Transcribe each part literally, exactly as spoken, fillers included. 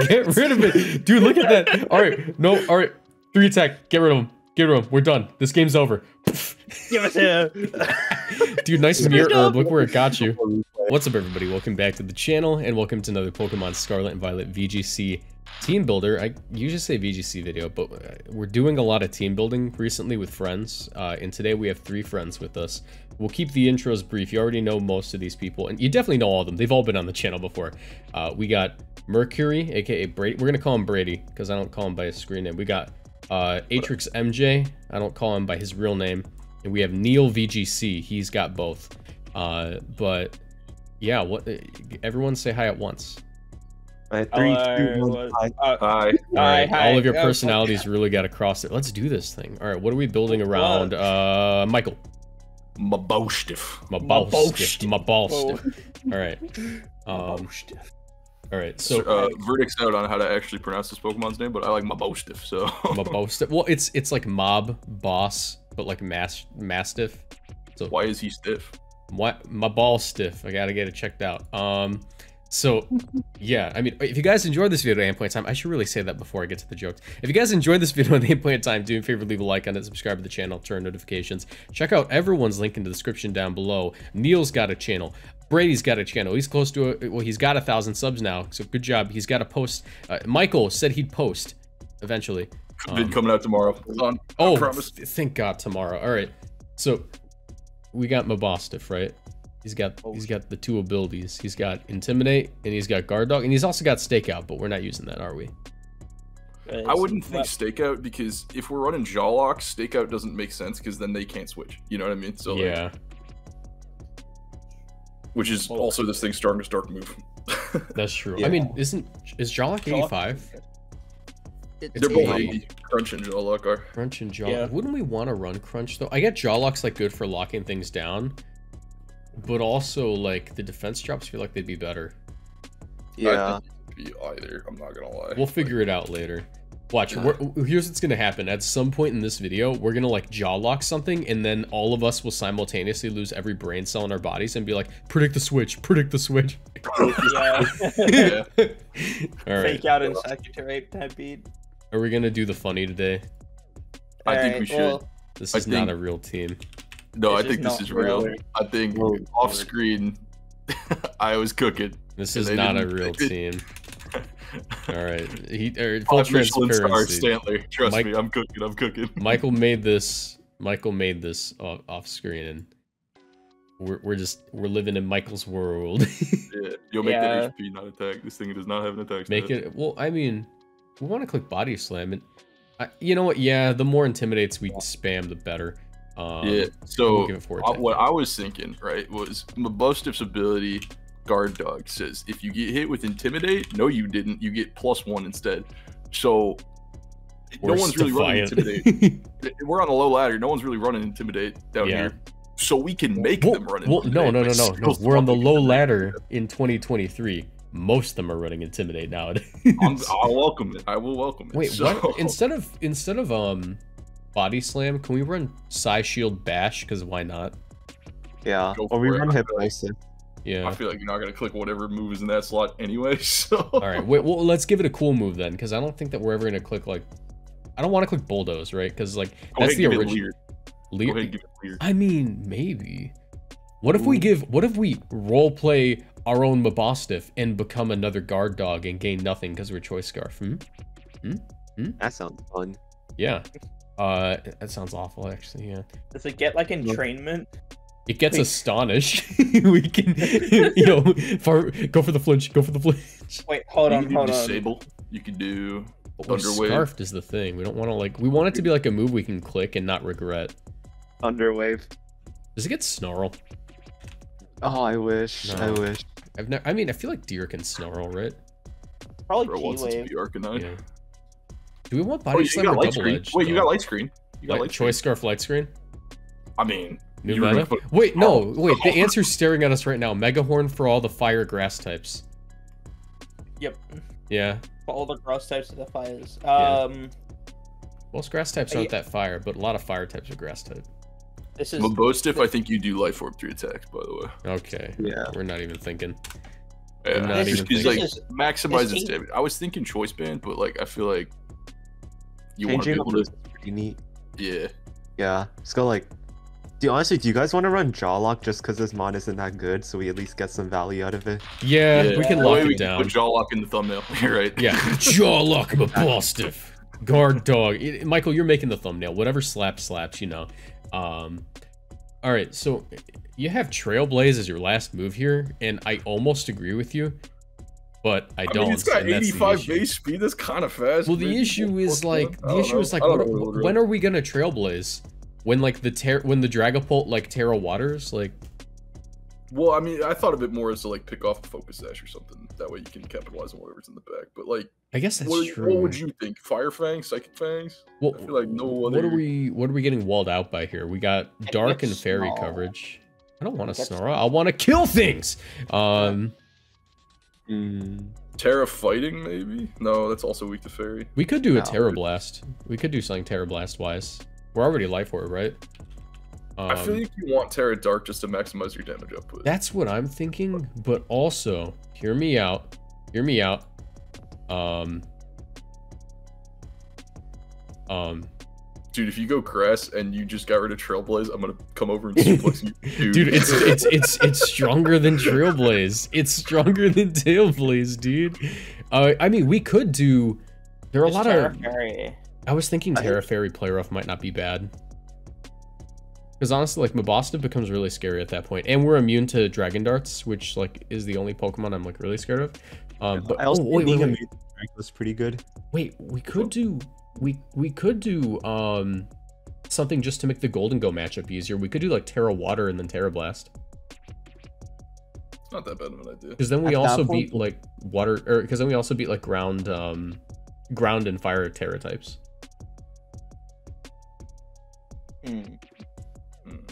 Get rid of it. Dude, look at that. All right. No. All right. Three attack. Get rid of him. Get rid of him. We're done. This game's over. Give us a... Dude, nice mirror herb. Look where it got you. What's up, everybody? Welcome back to the channel, and welcome to another Pokemon Scarlet and Violet V G C team builder. I usually say V G C video, but we're doing a lot of team building recently with friends, uh, and today we have three friends with us. We'll keep the intros brief. You already know most of these people, and you definitely know all of them. They've all been on the channel before. Uh, we got Murkrow, aka Brady. We're going to call him Brady, because I don't call him by his screen name. We got uh, atrixmj. I don't call him by his real name. And we have NeilVGC. He's got both. Uh, but, yeah, what? everyone say hi at once. Hi, three, two, one, hi. Uh, hi. All right, hi. All of your personalities really got across it. Let's do this thing. All right, what are we building around? Uh, Michael. Mabosstiff. Mabosstiff. Mabosstiff. All right. Um, all right. So uh, verdict's out on how to actually pronounce this Pokemon's name, but I like Mabosstiff. So Mabosstiff. Well, it's it's like mob boss, but like mass mastiff. So why is he stiff? Why my ball's stiff? I gotta get it checked out. Um. So, yeah, I mean, if you guys enjoyed this video at Aim Point Time, I should really say that before I get to the jokes. If you guys enjoyed this video at Aim Point Time, do me a favor, leave a like on it, subscribe to the channel, turn notifications. Check out everyone's link in the description down below. Neil's got a channel. Brady's got a channel. He's close to a, well, he's got a thousand subs now, so good job. He's got a post. Uh, Michael said he'd post eventually. Um, been coming out tomorrow. On, oh, promise. Thank God, tomorrow. All right, so we got Mabosstiff, right? He's got he's got the two abilities. He's got Intimidate and he's got Guard Dog, and he's also got Stakeout, but we're not using that, are we? I wouldn't think Stakeout, because if we're running Jawlock, Stakeout doesn't make sense because then they can't switch. You know what I mean? So yeah. Like, which is also this thing's strongest dark move. That's true. Yeah. I mean, isn't is Jawlock eighty-five? They're both eighty. Crunch and Jawlock are. Crunch and Jawlock. Yeah. Wouldn't we want to run Crunch though? I get Jawlock's like good for locking things down. But also, like, the defense drops feel like they'd be better. Yeah. Be either, I'm not gonna lie. We'll figure it out later. Watch, we're, here's what's gonna happen. At some point in this video, we're gonna, like, Jawlock something, and then all of us will simultaneously lose every brain cell in our bodies and be like, predict the switch, predict the switch. Yeah. Yeah. All right. Fake out and secretary type beat. Are we gonna do the funny today? All I right, think we should. Well, this is I not a real team. No, it's I think this is real. real. I think real. off screen, I was cooking. This is not a real team. All right. He, er, full transparency. Star, Stantler. Trust Mike, me, I'm cooking. I'm cooking. Michael made this. Michael made this off, off screen, and we're we're just we're living in Michael's world. Yeah, you'll make yeah. that H P not attack. This thing does not have an attack. Make it. Well, I mean, we want to click body slam, and I, you know what? Yeah, the more intimidates we spam, the better. Um, yeah, so I, what I was thinking, right, was Mabosstiff's ability, Guard Dog, says if you get hit with Intimidate, no you didn't, you get plus one instead. So or no one's defiant. really running Intimidate. We're on a low ladder, no one's really running Intimidate down yeah. here. So we can make well, them run Intimidate. Well, no, no, no, no, no. We're on the low ladder in twenty twenty-three. Most of them are running Intimidate nowadays. I'm, I'll welcome it. I will welcome it. Wait, so. what? Instead of, instead of, um... Body Slam, can we run Psy Shield Bash? Because why not? Yeah, or we run Hypnosis. Yeah. I feel like you're not going to click whatever move is in that slot anyway, so... Alright, well, let's give it a cool move then, because I don't think that we're ever going to click, like... I don't want to click Bulldoze, right? Because, like, Go that's the original... Leer. Go ahead, give it Leer. I mean, maybe. What Ooh. if we give... What if we roleplay our own Mabosstiff and become another Guard Dog and gain nothing because we're Choice Scarf? Hmm? Hmm? Hmm? That sounds fun. Yeah. Uh, that sounds awful, actually. Yeah. Does it get like entrainment? It gets Wait. astonished. We can, you know, far, go for the flinch. Go for the flinch. Wait, hold on, hold on. Disable. You can do. Underwave. Scarfed is the thing. We don't want to like. We want it to be like a move we can click and not regret. Underwave. Does it get snarl? Oh, I wish. No. I wish. I've never. I mean, I feel like deer can snarl, right? Probably Keywave. Arcanine. Do we want body oh, slam or double edge? Wait, though? you got light screen. You got light, light choice screen. scarf light screen. I mean, new meta. Wait, no, wait. The answer's staring at us right now. Megahorn for all the fire grass types. Yep. Yeah. For all the grass types of the fires. Um. Yeah. Most grass types aren't that fire, but a lot of fire types are grass type. This is Mabosstiff. I think you do life orb three attacks, by the way. Okay. Yeah. We're not even thinking. Yeah. I'm not even thinking. Like, is, maximize its damage. I was thinking choice band, but like I feel like you want to be able to. Pretty neat. Yeah. Yeah. Let's go like. Do, honestly, do you guys want to run Jawlock just because this mod isn't that good, so we at least get some value out of it? Yeah, yeah. we can lock it we down. Put Jawlock in the thumbnail, right? Yeah, Jawlock Mabosstiff, guard dog. It, Michael, you're making the thumbnail. Whatever slap slaps, you know. Um, all right, so you have Trailblaze as your last move here, and I almost agree with you, but I, I don't. Mean, it's got eighty-five base speed. That's kind of fast. Well, the man. issue is like the issue know. is like what, really. when are we gonna Trailblaze? When like the ter when the Dragapult like Terra Waters like. Well, I mean, I thought of it more as to like pick off the Focus Sash or something. That way you can capitalize on whatever's in the back. But like, I guess that's what, true. What would you think? Fire Fangs, Psychic Fangs? Well, I feel like no other. What are we? What are we getting walled out by here? We got Dark and Fairy snarl. coverage. I don't want to snarl. I want to kill things. Um. Mm. Terra Fighting, maybe? No, that's also weak to Fairy. We could do no, a Terra Blast. We could do something Terra Blast wise. We're already Life Orb, right? Um, I feel like you want Terra Dark just to maximize your damage output. That's what I'm thinking, but also, hear me out. Hear me out. Um, um, Dude, if you go Grass and you just got rid of Trailblaze, I'm gonna come over and suplex you. Dude, dude it's, it's it's it's stronger than Trailblaze. It's stronger than Tailblaze, dude. Uh, I mean, we could do. There are a lot of. I was thinking Terra Fairy play rough might not be bad. Because honestly, like, Mabosstiff becomes really scary at that point. And we're immune to Dragon Darts, which, like, is the only Pokemon I'm, like, really scared of. Um, but, I also oh, wait, wait, wait, wait. was pretty good. Wait, we could do... We we could do um, something just to make the Gholdengo matchup easier. We could do, like, Terra Water and then Terra Blast. It's not that bad of an idea. Because then we at also beat, like, Water... or Because then we also beat, like, Ground... Um, ground and Fire Terra types. Mm. Mm.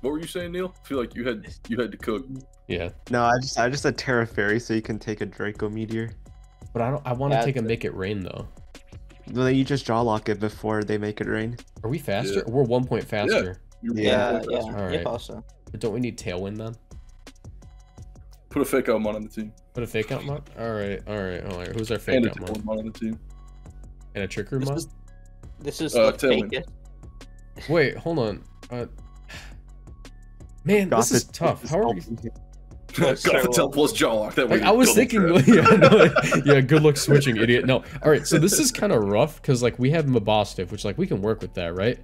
What were you saying, Neil? I feel like you had you had to cook. Yeah. No, I just I just said Terra Fairy so you can take a Draco Meteor. But I don't. I want to take a Make It Rain though. Well, you just Jawlock it before they Make It Rain. Are we faster? Yeah. We're one point faster. Yeah. Yeah. Point faster. Yeah. All right. Yep, also. But don't we need Tailwind then? Put a Fake Out Mon on the team. Put a Fake Out Mon. All right. All right. All right. Who's our Fake Out Mon? Mon on the team. And a Trick Room Mon. This is, this is uh, Tailwind. Wait, hold on. Uh, man, Goth this is tough. How are we? Goth Tell plus Jawlock. That way. Like, I was thinking, yeah, no, like, yeah, good luck switching, idiot. No, all right. So this is kind of rough because like we have Mabosstiff, which like we can work with that, right?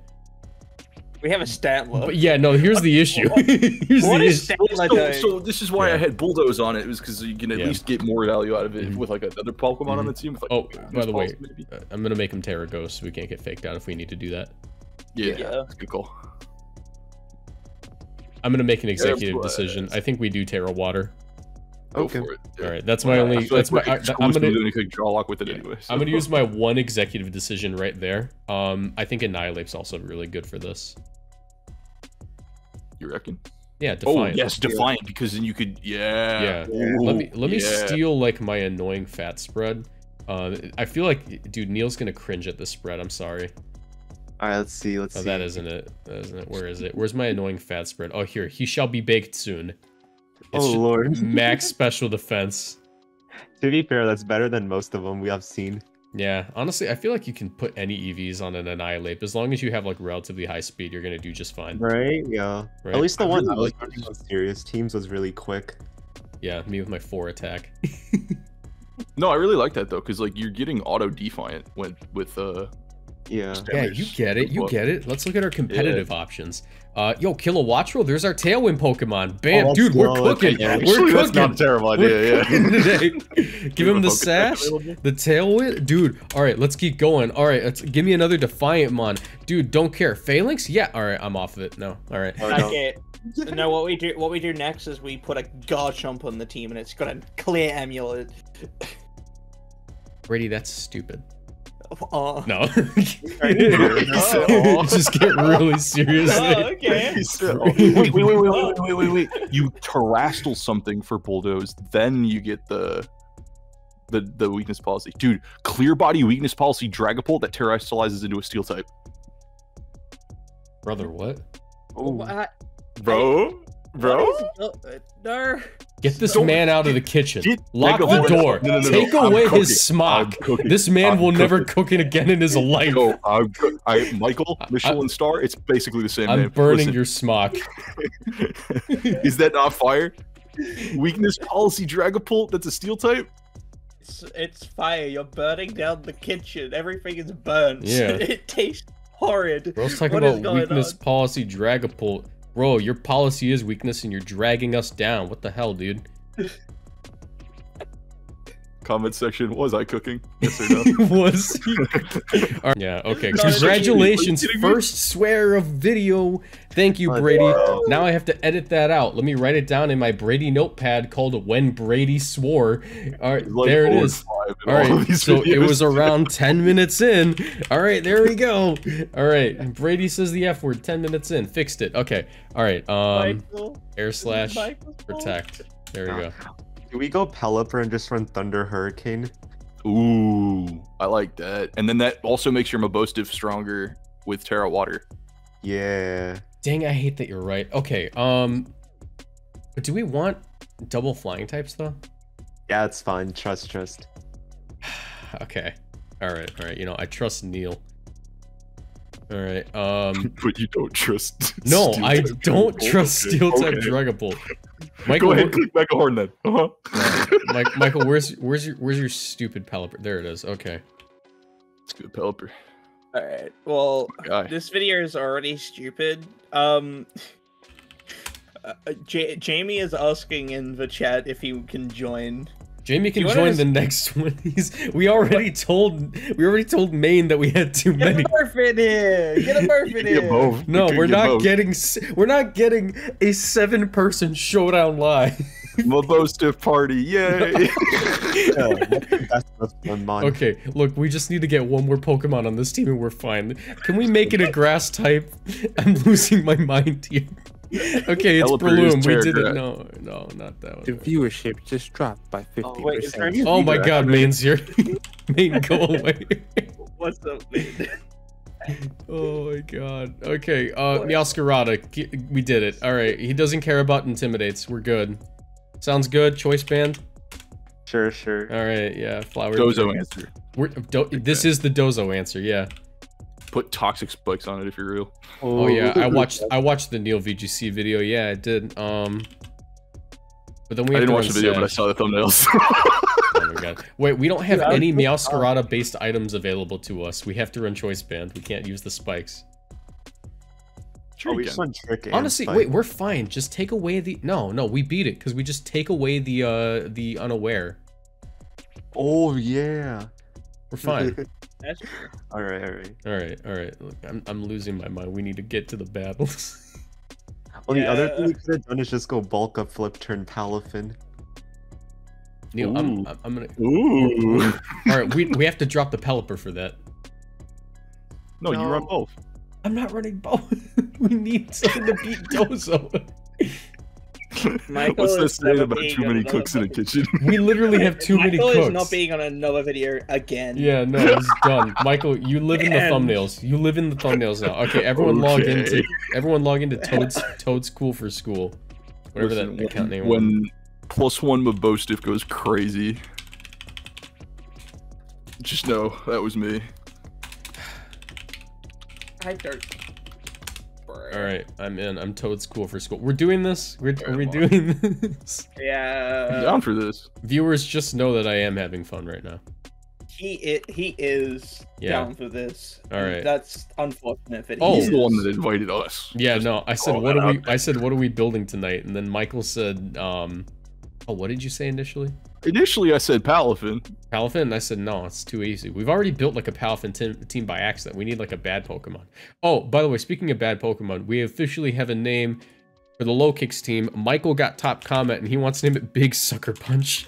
We have a Stantler. But yeah, no. Here's the issue. here's what the is issue. So, so this is why yeah. I had Bulldoze on it. It was because you can at yeah. least get more value out of it mm-hmm. with like another Pokemon mm-hmm. on the team. With, like, oh, by the way, maybe. I'm gonna make him Terra Ghost so we can't get faked out if we need to do that. Yeah, yeah, that's a good call. I'm gonna make an executive decision. I think we do Terra Water. Okay. Go for it. Yeah. All right, that's my only. That's like my. I, I'm gonna do anything Jawlock with it yeah. anyway. So. I'm gonna use my one executive decision right there. Um, I think Annihilape's also really good for this. You reckon? Yeah. Defiant. Oh yes, Defiant yeah. because then you could. Yeah. Yeah. Ooh, let me let me yeah. steal like my annoying fat spread. Uh, I feel like, dude, Neil's gonna cringe at this spread. I'm sorry. All right, let's see. Let's oh, see. That isn't it. That isn't it. Where is it? Where's my annoying fat spread? Oh, here. He shall be baked soon. It's oh, Lord. Max special defense. To be fair, that's better than most of them we have seen. Yeah. Honestly, I feel like you can put any E Vs on an Annihilape. As long as you have, like, relatively high speed, you're going to do just fine. Right? Yeah. Right? At least the I one that was really like serious teams was really quick. Yeah, me with my four attack. No, I really like that, though, because, like, you're getting auto-defiant when, with, uh... Yeah. Yeah, you get it. You get it. Let's look at our competitive yeah. options. Uh, yo, Kilowattrel, there's our Tailwind Pokemon. Bam, oh, dude, we're no, cooking. Yeah, we're cooking. That's not a terrible idea. Yeah. Today. Give, give him the sash, the Tailwind, dude. All right, let's keep going. All right, let's give me another Defiant Mon, dude. Don't care. Phalanx, yeah. All right, I'm off of it. No, all right. Okay. So no, what we do, what we do next is we put a Garchomp on the team, and it's got a clear amulet. Brady, that's stupid. Uh, no. Just get really seriously. Oh, okay. Wait, wait, wait, wait, wait, wait, wait, wait. You terrastal something for Bulldoze, then you get the the the weakness policy. Dude, clear body weakness policy Dragapult that terrastalizes into a steel type. Brother, what? Oh, what? Bro? Bro? Get this so, man out of the kitchen. Get, Lock the what? door. No, no, no, Take no, away his smock. This man I'm will cooking. never cook it again in his life. No, I'm I, Michael, Michelin I'm, Star, it's basically the same I'm name. I'm burning Listen. your smock. Is that not fire? Weakness policy Dragapult, that's a steel type? It's, it's fire. You're burning down the kitchen. Everything is burnt. Yeah. It tastes horrid. Bro's talking what about weakness on? policy Dragapult. Bro, your policy is weakness and you're dragging us down. What the hell, dude? Comment section, was I cooking? Yes or no? Was he cooking? Right. Yeah, okay. Congratulations, first swear of video. Thank you, Brady. Wow. Now I have to edit that out. Let me write it down in my Brady notepad called When Brady Swore. All right, like there it is. All right, so videos. It was around ten minutes in. All right, there we go. All right, Brady says the F word ten minutes in. Fixed it. Okay, all right. Um, Michael, air slash protect. There we go. Can we go Pelipper and just run Thunder Hurricane? Ooh, I like that. And then that also makes your Mabosstiff stronger with Terra Water. Yeah. Dang, I hate that you're right. Okay, um, do we want double flying types though? Yeah, it's fine. Trust, trust. Okay. All right, all right. You know, I trust Neil. All right. Um, but you don't trust. No, I don't trust Steel Type Dragapult. Michael, go ahead, click back a horn then. Uh huh. Mike, Michael, where's where's your where's your stupid Pelipper? There it is. Okay. Stupid Pelipper. All right. Well, God. This video is already stupid. Um, uh, J Jamie is asking in the chat if he can join. Jamie can join just... the next one. He's, we already told we already told Maine that we had too many. Get a Murph in here. Get a Murph in here. No, we're not getting we're not getting a seven person showdown live. Mabosstiff party, yay! Okay, look, we just need to get one more Pokemon on this team and we're fine. Can we make it a grass type? I'm losing my mind here. Okay, it's Breloom. We did it. No, no, not that one. The viewership just dropped by fifty percent. Oh, wait, oh my god, Maine's here. Maine, go away. What's up, Maine? Oh my god. Okay, uh, Meowscarada. We did it. Alright, he doesn't care about Intimidates. We're good. Sounds good. Choice band? Sure, sure. Alright, yeah. Flower. Dozo answer. We're, do, this is the Dozo answer, yeah. Put toxic spikes on it if you're real. Oh, oh yeah, I watched I watched the Neil V G C video. Yeah, I did. Um, but then we I didn't watch the video, but I saw the thumbnails. Oh my god! Wait, we don't have Dude, any Meowscarada based items available to us. We have to run choice band. We can't use the spikes. Sure, oh, we just run trick. Honestly, wait, we're fine. Just take away the no, no. We beat it because we just take away the uh the unaware. Oh yeah, we're fine. That's true. All right, all right, all right, all right. Look, I'm I'm losing my mind. We need to get to the battles. Well, yeah. The other thing we could have done is just go bulk up, flip, turn, Palafin. Neil, Ooh. I'm I'm gonna. Ooh. All right, we we have to drop the Pelipper for that. No, no. You run both. I'm not running both. We need something to beat Dozo. Michael What's this saying about too many cooks in the kitchen? We literally have too Michael many cooks. Michael is not being on another video again. Yeah, no, it's done. Michael, you live in the thumbnails. You live in the thumbnails now. Okay, everyone okay. log into everyone log into Toad's Toad's Cool for School. Whatever Listen, that account name was. When was. Plus one Mabosstiff goes crazy. Just know that was me. I don't All right, I'm in. I'm Toad's Cool for School. We're doing this. We're are we doing this? Yeah. I'm down for this. Viewers, just know that I am having fun right now. He it he is yeah. down for this. All right. That's unfortunate. That oh, he's the one that invited us. Yeah. Just no, I said what are we? Out. I said what are we building tonight? And then Michael said, um, oh, what did you say initially? Initially, I said Palafin. Palafin, and I said no, it's too easy. We've already built like a Palafin team, team by accident. We need like a bad Pokemon. Oh, by the way, speaking of bad Pokemon, we officially have a name for the low kicks team. Michael got top comment, and he wants to name it Big Sucker Punch.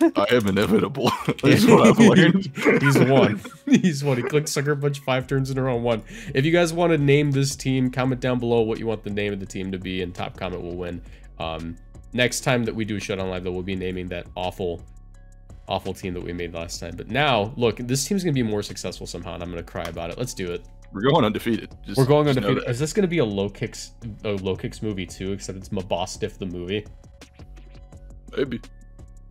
I am inevitable. That's what I've learned. He's one. He's one. He clicked Sucker Punch five turns in a row. One. If you guys want to name this team, comment down below what you want the name of the team to be, and top comment will win. Um. Next time that we do Showdown Live, though, we'll be naming that awful, awful team that we made last time. But now, look, this team's going to be more successful somehow, and I'm going to cry about it. Let's do it. We're going undefeated. Just, We're going undefeated. Is this going to be a low kicks, a low kicks movie too? Except it's Mabosstiff the movie. Maybe.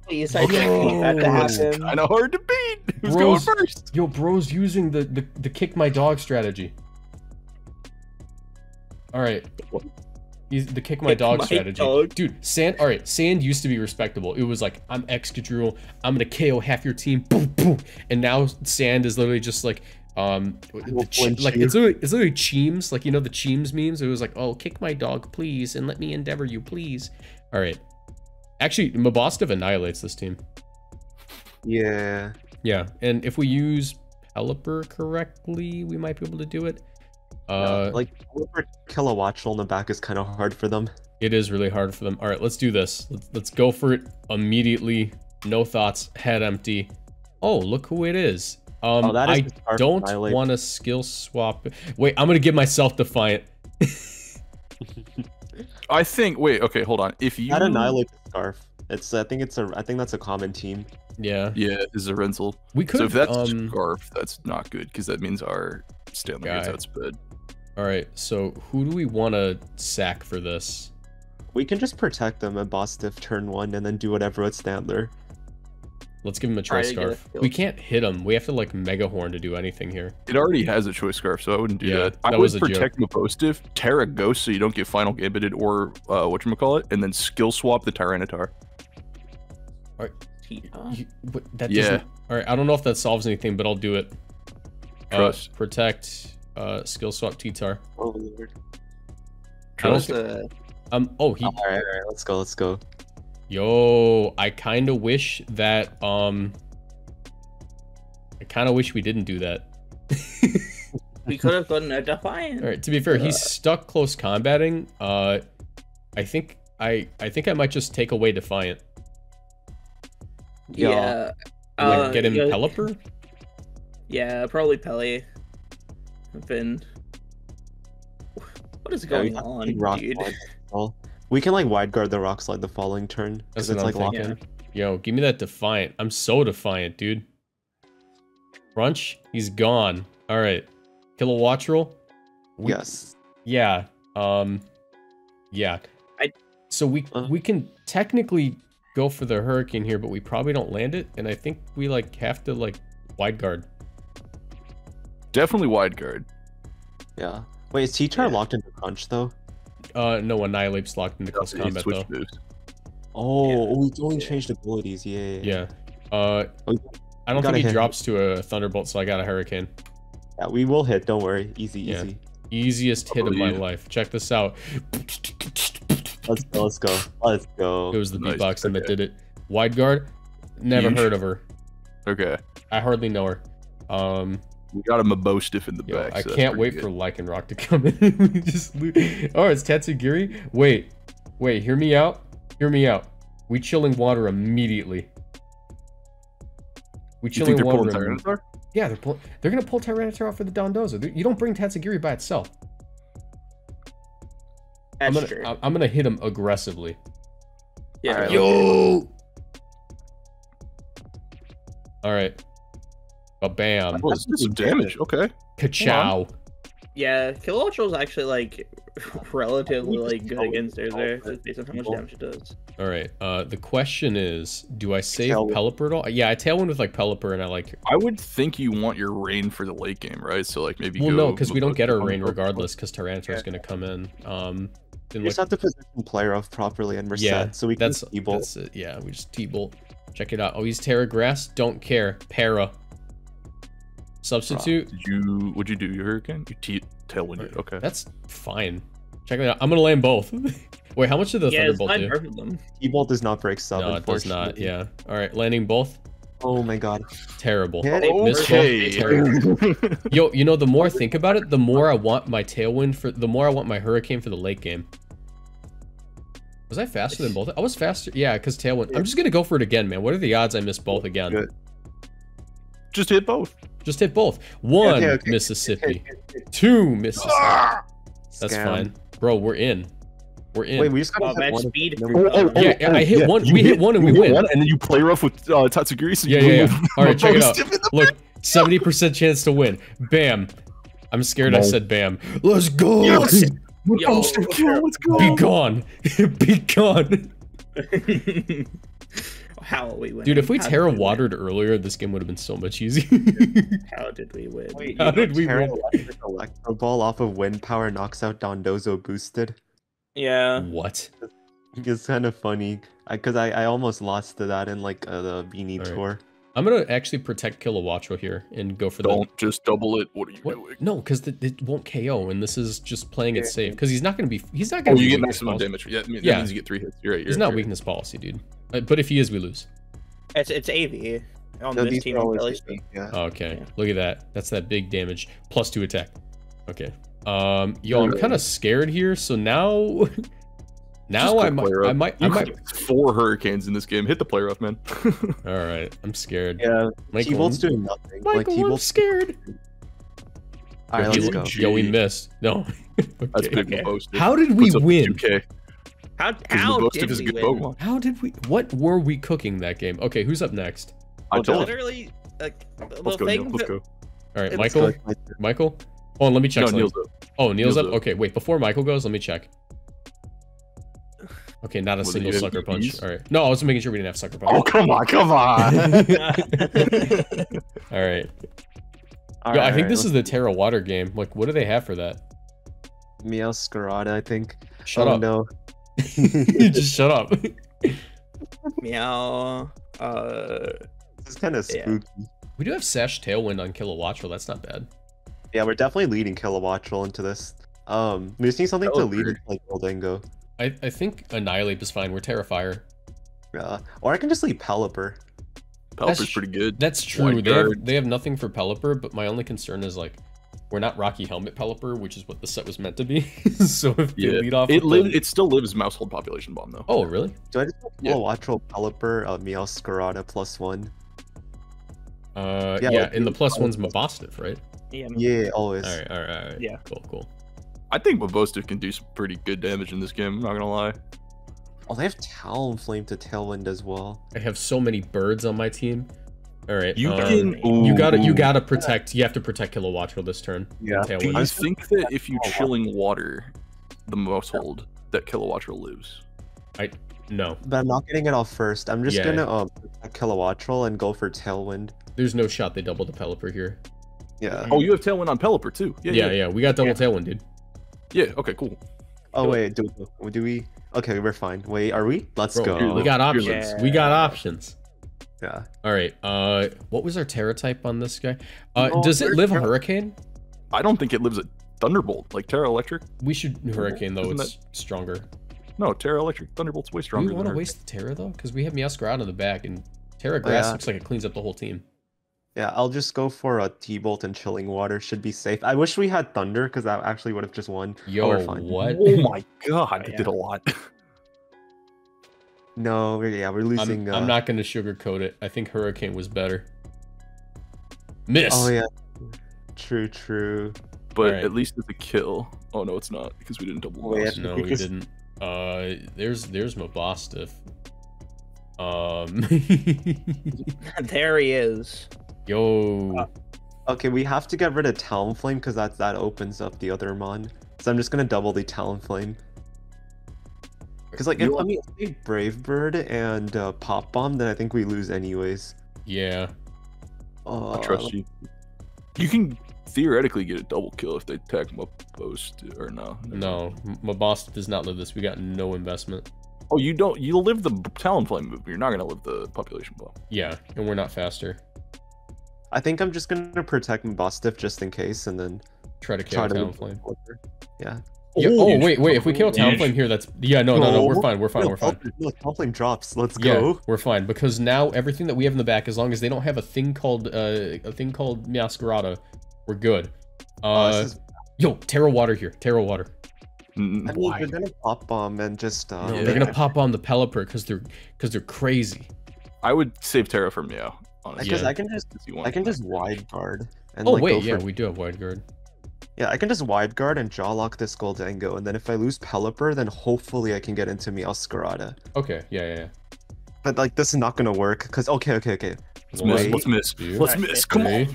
Please, I okay. that to happen. Kind of hard to beat. Who's bro's, going first? Yo, bro's using the, the the kick my dog strategy. All right. What? He's the kick my kick dog my strategy. Dog. Dude, Sand, all right, Sand used to be respectable. It was like, I'm Excadrill, I'm gonna K O half your team, boom, boom. And now Sand is literally just like, um, the like it's literally, it's literally Cheems, like, you know, the Cheems memes? It was like, oh, kick my dog, please, and let me endeavor you, please. All right. Actually, Mabosstiff annihilates this team. Yeah. Yeah, and if we use Pelipper correctly, we might be able to do it. Uh, yeah, like Kilowattrel in the back is kind of hard for them. It is really hard for them. All right, let's do this. Let's, let's go for it immediately. No thoughts. Head empty. Oh, look who it is. Um, oh, that is I don't want to skill swap. Wait, I'm gonna give myself Defiant. I think. Wait. Okay, hold on. If you that Annihilape Scarf, it's. I think it's a. I think that's a common team. Yeah. Yeah, is a Renzel. We could. So if that's um, Scarf, that's not good because that means our Stantler gets outsped. All right, so who do we want to sack for this? We can just protect them and Mabosstiff turn one and then do whatever with Stantler. Let's give him a Choice Scarf. We can't hit him. We have to like Mega Horn to do anything here. It already has a Choice Scarf, so I wouldn't do yeah, that. I that would was protect Mabosstiff, Terra Ghost so you don't get Final Gambited or uh, whatchamacallit, and then skill swap the Tyranitar. All right. You, but that yeah. doesn't, all right, I don't know if that solves anything, but I'll do it. Trust. Uh, protect... Uh, skill swap T-Tar. Oh, Lord. Trust the... Um, oh, he... Oh, all right, all right, let's go, let's go. Yo, I kind of wish that, um... I kind of wish we didn't do that. We could have gotten a Defiant. All right, to be fair, he's stuck close combating. Uh, I think I, I think I might just take away Defiant. Yo, yeah. Like, uh, get him yo, Pelipper? Yeah, probably Pelly. Been what is going yeah, on rock dude? We can like wide guard the rock slide the following turn because it's like locking. Yo, give me that Defiant. I'm so Defiant, dude. Crunch, he's gone. All right, Kilowattrel. We, yes. Yeah. Um. Yeah. I. So we uh, we can technically go for the Hurricane here, but we probably don't land it, and I think we like have to like wide guard. Definitely wide guard. Yeah. Wait, is T-Tar yeah. locked into Crunch though? Uh, no, Annihilape's locked into close combat though. Moves. Oh, yeah. oh, we only changed abilities. Yeah. Yeah. yeah. Uh, oh, I don't think he hit. drops to a Thunderbolt, so I got a Hurricane. Yeah, we will hit. Don't worry. Easy, yeah. easy. Easiest hit oh, of yeah. my life. Check this out. Let's go. Let's go. Let's go. It was the nice. beatboxing okay. that did it. Wide guard. Never Yeesh. heard of her. Okay. I hardly know her. Um. We got a Mabosstiff in the Yo, back. I so can't wait good. for Lycanroc to come in. we just lose. Oh, it's Tatsugiri? Wait, wait, hear me out. Hear me out. We chilling water immediately. We chilling you think water. They're pulling Tyranitar? Yeah, they're pulling. They're gonna pull Tyranitar off for the Dondozo. They're, you don't bring Tatsugiri by itself. That's I'm gonna, true. I'm gonna hit him aggressively. Yeah. Right, Yo. All right. Ba bam. Oh, this some damage. Okay. Ka-chow. Yeah, Kilowattrel's actually like relatively like good against her there, based on how much damage it does. All right. Uh, the question is, do I save Pelipper at all? Yeah, I tail one with like Pelipper, and I like. I would think you want your rain for the late game, right? So like maybe. Well, go no, because we don't get our rain regardless, because Tyranitar's yeah. gonna come in. Um. You like, just have to position player off properly and reset, yeah, so we can T-bolt. That's it. Yeah, we just T-bolt. Check it out. Oh, he's Terra Grass. Don't care. Para. Substitute. Did you would you do your Hurricane? You tailwind it. Okay. That's fine. Check it out. I'm gonna land both. Wait, how much did the yeah, Thunderbolt do? T-Bolt does not break sub. No, it does not. Yeah. All right, landing both. Oh my god. Terrible. Okay. Terrible. Yo, you know, the more I think about it, the more I want my tailwind for. The more I want my Hurricane for the late game. Was I faster than both? I was faster. Yeah, because tailwind. I'm just gonna go for it again, man. What are the odds I miss both again? Good. Just hit both. Just hit both. One okay, okay. Mississippi, two Mississippi. Ah! That's Scam. fine, bro. We're in. We're in. Wait, we just got match speed. Oh, oh, oh, yeah, oh, I hit yeah. one. You we hit, hit one and we win. One, and then you play rough with uh, Tatsugiri. So yeah, yeah, yeah. All right, check it out. Look, seventy percent chance to win. Bam. I'm scared I said bam. Let's go! Yes. Yo, let's go. Let's go! Be gone! Be gone! How are we winning? Dude, if we Terra we Watered win? earlier, this game would have been so much easier. How did we win? Wait, How did we win? Electro Ball off of Wind Power knocks out Dondozo boosted. Yeah. What? It's kind of funny, because I, I, I almost lost to that in like uh, the Beanie right. Tour. I'm going to actually protect Kilowattrel here and go for that. Don't just double it. What are you what? doing? No, because it won't K O, and this is just playing yeah. it safe, because he's not going to be... He's not going to oh, be... you get maximum damage. Yeah, that means yeah. you get three hits. You're right. You're he's right, not right. weakness policy, dude. But if he is, we lose. It's, it's A V on no, this team. Really yeah. Okay, yeah. Look at that. That's that big damage. Plus two attack. Okay. Um, yo, I'm kind of scared here, so now... Now I might, I might, I might, four hurricanes in this game. Hit the player off, man. All right, I'm scared. Yeah, T-Volt's doing nothing. Michael, like, I'm scared. All right, let's go. Yo, we missed. No. Okay. That's big okay. Mabosstiff. How did we win? two K. How, how did we win? Pokemon. How did we? What were we cooking that game? Okay, who's up next? I told literally, like, let's go, Neil, let's go. All right, Michael. Michael. Oh, let me check. No, Neil's up. Oh, Neil's up. Okay, wait. Before Michael goes, let me check. Okay, not a was single sucker punch. Piece? All right. No, I was making sure we didn't have sucker punch. Oh, come on, come on. All right. All Yo, right I think right, this is the Terra Water game. Like, what do they have for that? Meowscarada, I think. Shut oh, up. No. Just shut up. Meow. Uh, this is kind of spooky. Yeah. We do have Sash Tailwind on Kilowattrel. That's not bad. Yeah, we're definitely leading Kilowattrel into this. Um, we just need something oh, to lead into, like, Gholdengo. I, I think Annihilape is fine. We're Terrifier. Uh, or I can just leave Pelipper. Pelipper's that's, pretty good. That's true. They have, they have nothing for Pelipper, but my only concern is, like, we're not Rocky Helmet Pelipper, which is what the set was meant to be. So if yeah. you lead off... It, li them... it still lives Mousehold Population Bomb, though. Oh, really? Do I just want yeah. Kilowattrel Pelipper, uh, Meowscarada plus one? Uh, yeah, yeah like, and the plus one's Mabosstiff, right? Yeah, yeah, always. All right, all right, all right. Yeah. Cool, cool. I think Mabosstiff can do some pretty good damage in this game, I'm not gonna lie. Oh, they have Talon Flame to Tailwind as well. I have so many birds on my team. All right, you um, can, ooh, you gotta, you gotta protect. You have to protect Kilowattrel this turn. Yeah, Tailwind. I think that if you chilling water, the Mousehold, that Kilowattrel lives. I no. But I'm not getting it off first. I'm just yeah. gonna um Kilowattrel and go for Tailwind. There's no shot they double the Pelipper here. Yeah. Oh, you have Tailwind on Pelipper too. Yeah, yeah, yeah. yeah. We got double yeah. Tailwind, dude. Yeah, okay, cool. Oh, go. wait, do, do we? Okay, we're fine. Wait, are we? Let's Bro, go. We got options. Yeah. We got options. Yeah. All right. Uh, what was our Terra type on this guy? Uh, oh, does it live Terra Hurricane? I don't think it lives a Thunderbolt, like Terra Electric. We should Hurricane, though. Isn't it's that... stronger. No, Terra Electric. Thunderbolt's way stronger. Do we want to waste the Terra, though? Because we have Meowscarada in the back, and Terra Grass oh, yeah. looks like it cleans up the whole team. Yeah, I'll just go for a T-Bolt and Chilling Water. Should be safe. I wish we had Thunder, because that actually would have just won. Yo, oh, what? Oh my god, I yeah. did a lot. No, yeah, we're losing. I'm, uh... I'm not going to sugarcoat it. I think Hurricane was better. Miss! Oh, yeah. True, true. But right. at least it's a kill. Oh, no, it's not, because we didn't double loss. Yeah, no, we just... didn't. Uh, there's, there's Mabosstiff. Um... There he is. Yo. Okay, we have to get rid of Talonflame because that that opens up the other mon. So I'm just gonna double the Talonflame. Because like, if, I mean, if we Brave Bird and uh, Pop Bomb, then I think we lose anyways. Yeah. Uh, I trust you. You can theoretically get a double kill if they attack Mabosstiff or no. No, Mabosstiff does not live this. We got no investment. Oh, you don't. You live the Talonflame move. You're not gonna live the Population Bomb. Yeah, and we're not faster. I think I'm just gonna protect Mabosstiff just in case, and then try to kill Talonflame. Yeah. yeah. Oh wait, wait. If we kill Talonflame here, that's yeah. No, no, no. We're fine. We're fine. No, we're fine. No, Talonflame drops. Let's go. Yeah, we're fine because now everything that we have in the back, as long as they don't have a thing called uh, a thing called Meowscarada, we're good. Uh, oh, is... yo, Terra Water here. Terra Water. Mm, I mean, they're gonna pop bomb and just. Uh, no, they're yeah. gonna pop bomb the Pelipper because they're because they're crazy. I would save Terra from Meow. Because yeah. I can just I can just wide guard and oh like, wait yeah for... we do have wide guard. Yeah, I can just wide guard and jaw lock this Gholdengo, and then if I lose Pelipper, then hopefully I can get into Meowscarada. Okay, yeah, yeah, yeah. But like this is not gonna work because okay, okay, okay. Let's wait. miss. Let's miss. Dude. Let's miss. Come on.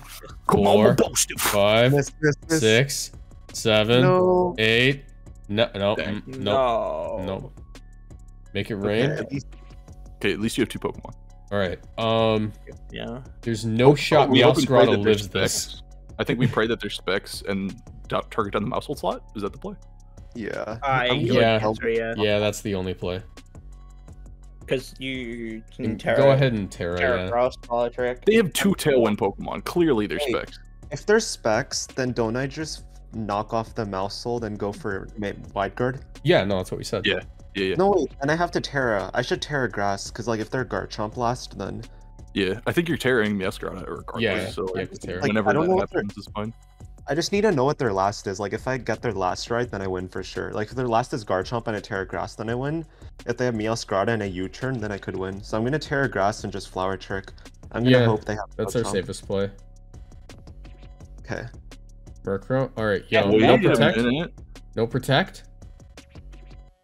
four, five, miss, miss, miss. six, seven, no. eight. No, no, no, no, no. Make it rain. Okay at, least, okay, at least you have two Pokemon. All right. Um. Yeah. There's no oh, shot oh, Meowscarada lives this. I think we pray that there's specs and target on the Mousehold slot. Is that the play? Yeah. I yeah. Answer, yeah. Yeah. That's the only play. Because you can Terra, go ahead and Terra. Terra yeah. Cross, Politric. They have two Tailwind Pokemon. Clearly, they're hey, specs. If they're specs, then don't I just knock off the Mousehold and go for Wide Guard? Yeah, no, that's what we said. Yeah, yeah, yeah. No, wait, and I have to Terra. I should Terra Grass, because like if they're Garchomp last, then. Yeah, I think you're tearing Meowscarada regardless. Yeah, so like, whenever like, that happens, it's fine. I just need to know what their last is. Like, if I get their last right, then I win for sure. Like, if their last is Garchomp and a Terra Grass, then I win. If they have Meowscarada and a U-turn, then I could win. So I'm gonna Terra Grass and just Flower Trick. I'm gonna yeah, hope they have. That's Garchomp. Our safest play. Okay. Murkrow. All right. Yo, yeah, no protect. It. No protect.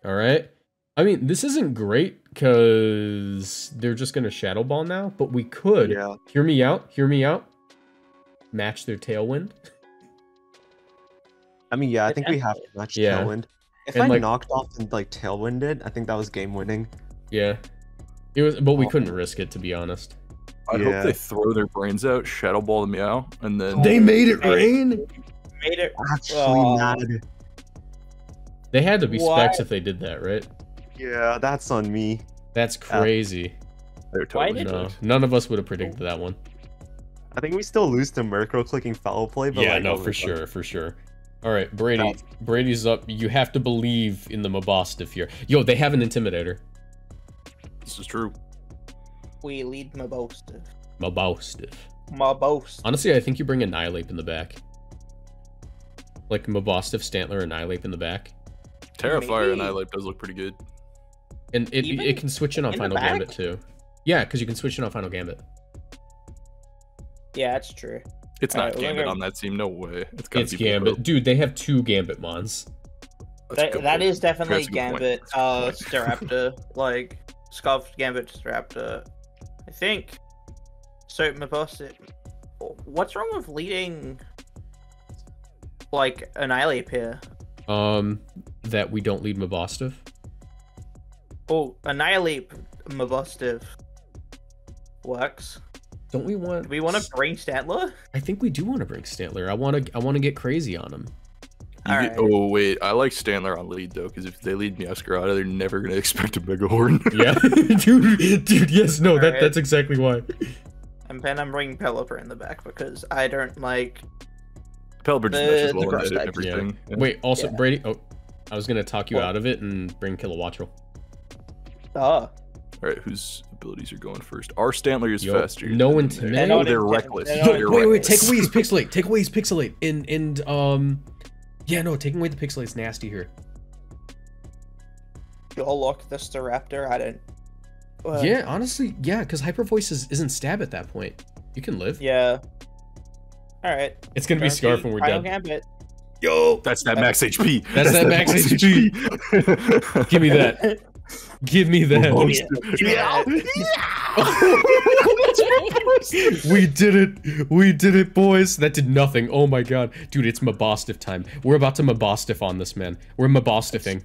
All right. I mean, this isn't great because they're just gonna Shadow Ball now, but we could. Yeah. Hear me out. Hear me out. Match their Tailwind. I mean, yeah, I think we have to match yeah. Tailwind. If and I like, knocked off and like Tailwinded, I think that was game winning. Yeah, it was, but we oh. couldn't risk it to be honest. I yeah. hope they throw their brains out, Shadow Ball the Meow, and then they made it rain. Made it actually oh. not. They had to be what? specs if they did that, right? Yeah, that's on me. That's crazy. Uh, Why did no, none of us would have predicted that one. I think we still lose to Murkrow clicking foul play, but yeah, like, no, for sure, for sure. All right, Brady. No. Brady's up. You have to believe in the Mabosstiff here. Yo, they have an Intimidator. This is true. We lead Mabosstiff. Mabosstiff. Mabosstiff. Honestly, I think you bring Annihilape in the back. Like Mabosstiff, Stantler, Annihilape in the back. Terrifier Maybe. Annihilape does look pretty good. And it Even it can switch in on in Final Gambit too. Yeah, because you can switch in on Final Gambit. Yeah, that's true. It's All not right, Gambit on that team, no way. It's, it's Gambit. Pro. Dude, they have two Gambit mons. That, that is definitely Gambit, uh, Staraptor, like, Scuffed Gambit Staraptor. I think. So, Mabosstiff, what's wrong with leading, like, Annihilape here? Um, that we don't lead Mabosstiff? Oh, Annihilape Mabosstiff works. Don't we want? Do we want to bring Stantler? I think we do want to bring Stantler. I want to. I want to get crazy on him. All right. Oh wait, I like Stantler on lead though, because if they lead Meowscarada, they're never gonna expect a Megahorn. Yeah, dude, dude, yes, no, All that right. that's exactly why. And then I'm bringing Pelipper in the back because I don't like. Pelipper just meshes well with everything. Yeah. Yeah. Wait, also yeah. Brady. Oh, I was gonna talk you oh. out of it and bring Kilowattrel. Ah. All right, whose abilities are going first? Our Stantler is Yo, faster. No intimidate. They're, they're reckless. Yo, they're wait, reckless. wait, take away his pixelate. Take away his pixelate. And and um, yeah, no, taking away the pixelate's nasty here. Oh look, the Staraptor. I didn't. Uh, yeah, honestly, yeah, because Hyper Voice is, isn't stab at that point. You can live. Yeah. All right. It's gonna Don't be Scarf when we're done. Gambit. Yo, that's that max H P. That's, that's that, that max H P. H P. Give me that. Give me that. Yeah. Yeah. We did it. We did it, boys. That did nothing. Oh my god. Dude, it's Mabosstiff time. We're about to Mabosstiff on this man. We're Mabosstiffing.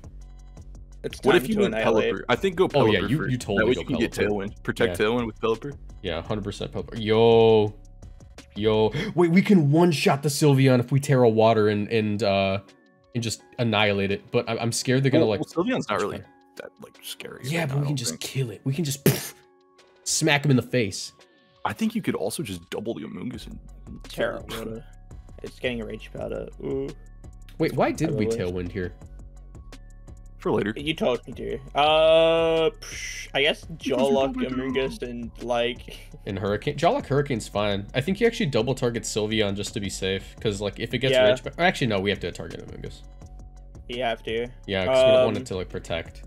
What if you went Pelipper? I think go Pelipper. Oh yeah, you, you told that me. That way you can Pelipper. Get Tailwind. Protect yeah. Tailwind with Pelipper. Yeah, one hundred percent Pelipper. Yo. Yo. Wait, we can one-shot the Sylveon if we Terra Water and and uh and just annihilate it. But I I'm scared they're gonna oh, like well, Sylveon's not really. That like scary. Yeah, right but now, we can just think. kill it. We can just poof, smack him in the face. I think you could also just double the Amoonguss and Terra Water. It's getting a Rage Powder. Ooh. Wait, why did we Tailwind here? For later. You told me to. Uh, I guess Jawlock, Amoonguss, and like. And Hurricane. Jawlock Hurricane's fine. I think you actually double target Sylveon just to be safe, because like if it gets yeah. Rage Powder, actually no, we have to target Amoonguss. You have to. Yeah, because um, we don't want it to like protect.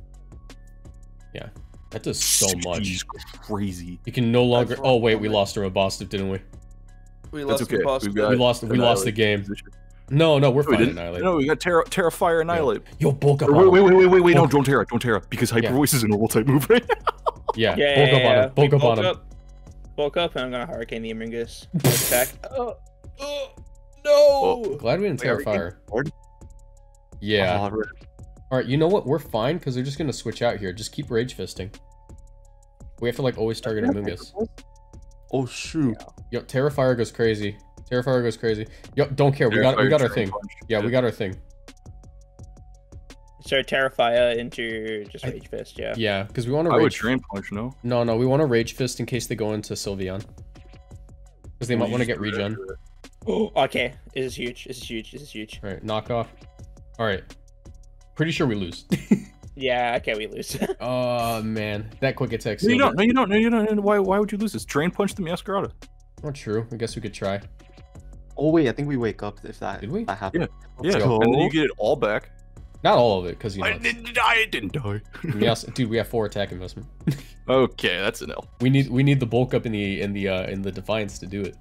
Yeah, that does so much. Jeez, crazy. You can no longer. Oh wait, we lost our Mabosstiff, didn't we? We lost okay. Mabosstiff. We lost. We lost the game. No, no, we're no, fine. We Annihilape. No, we got Terra, Terra Fire, Annihilape. Yeah. Yo, bulk up. Wait, wait, wait, wait, wait, wait! No, don't Terra, don't Terra, because Hyper yeah. Voice is a normal type move right now. Yeah, yeah, bulk yeah, up yeah. on him. Bulk we up bulk on him. Up. Bulk up, and I'm gonna Hurricane the Amoonguss. Attack. Oh, Oh, no. Well, glad we didn't Wait, Terrifier. Yeah. Uh, All right, you know what? We're fine because they're just going to switch out here. Just keep Rage Fisting. We have to, like, always target Amoonguss. Oh, shoot. Yo, Terrifier goes crazy. Terrifier goes crazy. Yo, don't care. We got, we got our thing. Yeah, we got our thing. So Terrifier into just Rage Fist, yeah. Yeah, because we want to Rage I would Drain Punch, no? No, no, we want to Rage Fist in case they go into Sylveon. Because they might want to get regen. Oh, okay. This is huge. This is huge. This is huge. All right, knock off. All right. Pretty sure we lose. Yeah, okay, we lose. Oh, man. That quick attack. No, you don't. No, you don't. No, you don't. Why, why would you lose this? Drain Punch the Meowscarada. Not true. I guess we could try. Oh, wait. I think we wake up if that, Did we? that happened. Yeah, yeah. So... and then you get it all back. Not all of it, because you know. I didn't die. It didn't die. We also, dude, we have four attack investment. Okay, that's an L. We need we need the bulk up in the in the uh, in the Defiance to do it.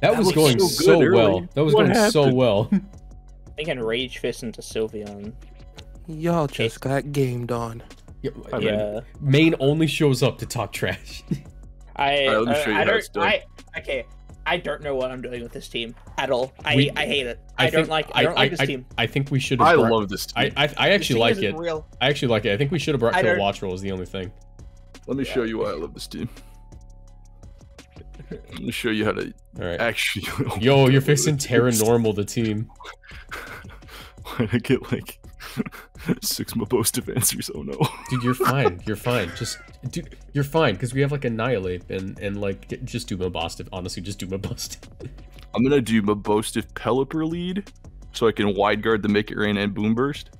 That, that was going so, so well. Early. That was what going happened? so well. I can Rage Fist into Sylveon. Y'all just okay. got gamed on. Yeah. I mean, yeah. Main only shows up to talk trash. I right, let me uh, show you I how don't, it's done. I, okay. I don't know what I'm doing with this team at all. I we, I hate it. I, I don't think, like I don't I, like this I, team. I think we should. Have I brought, love this team. I I, I actually like it. Real. I actually like it. I think we should have brought Kilowattrel is the only thing. Let me yeah. show you why I love this team. Let me show you how to right. actually. Yo, you're fixing Terranormal the team. Why did I get like six Mabosstiff answers? Oh no. Dude, you're fine. You're fine. Just dude, you're fine because we have like Annihilape and and like just do Mabosstiff. Honestly, just do Mabosstiff. I'm gonna do Mabosstiff Pelipper lead, so I can wide guard the Make It Rain and Boom Burst,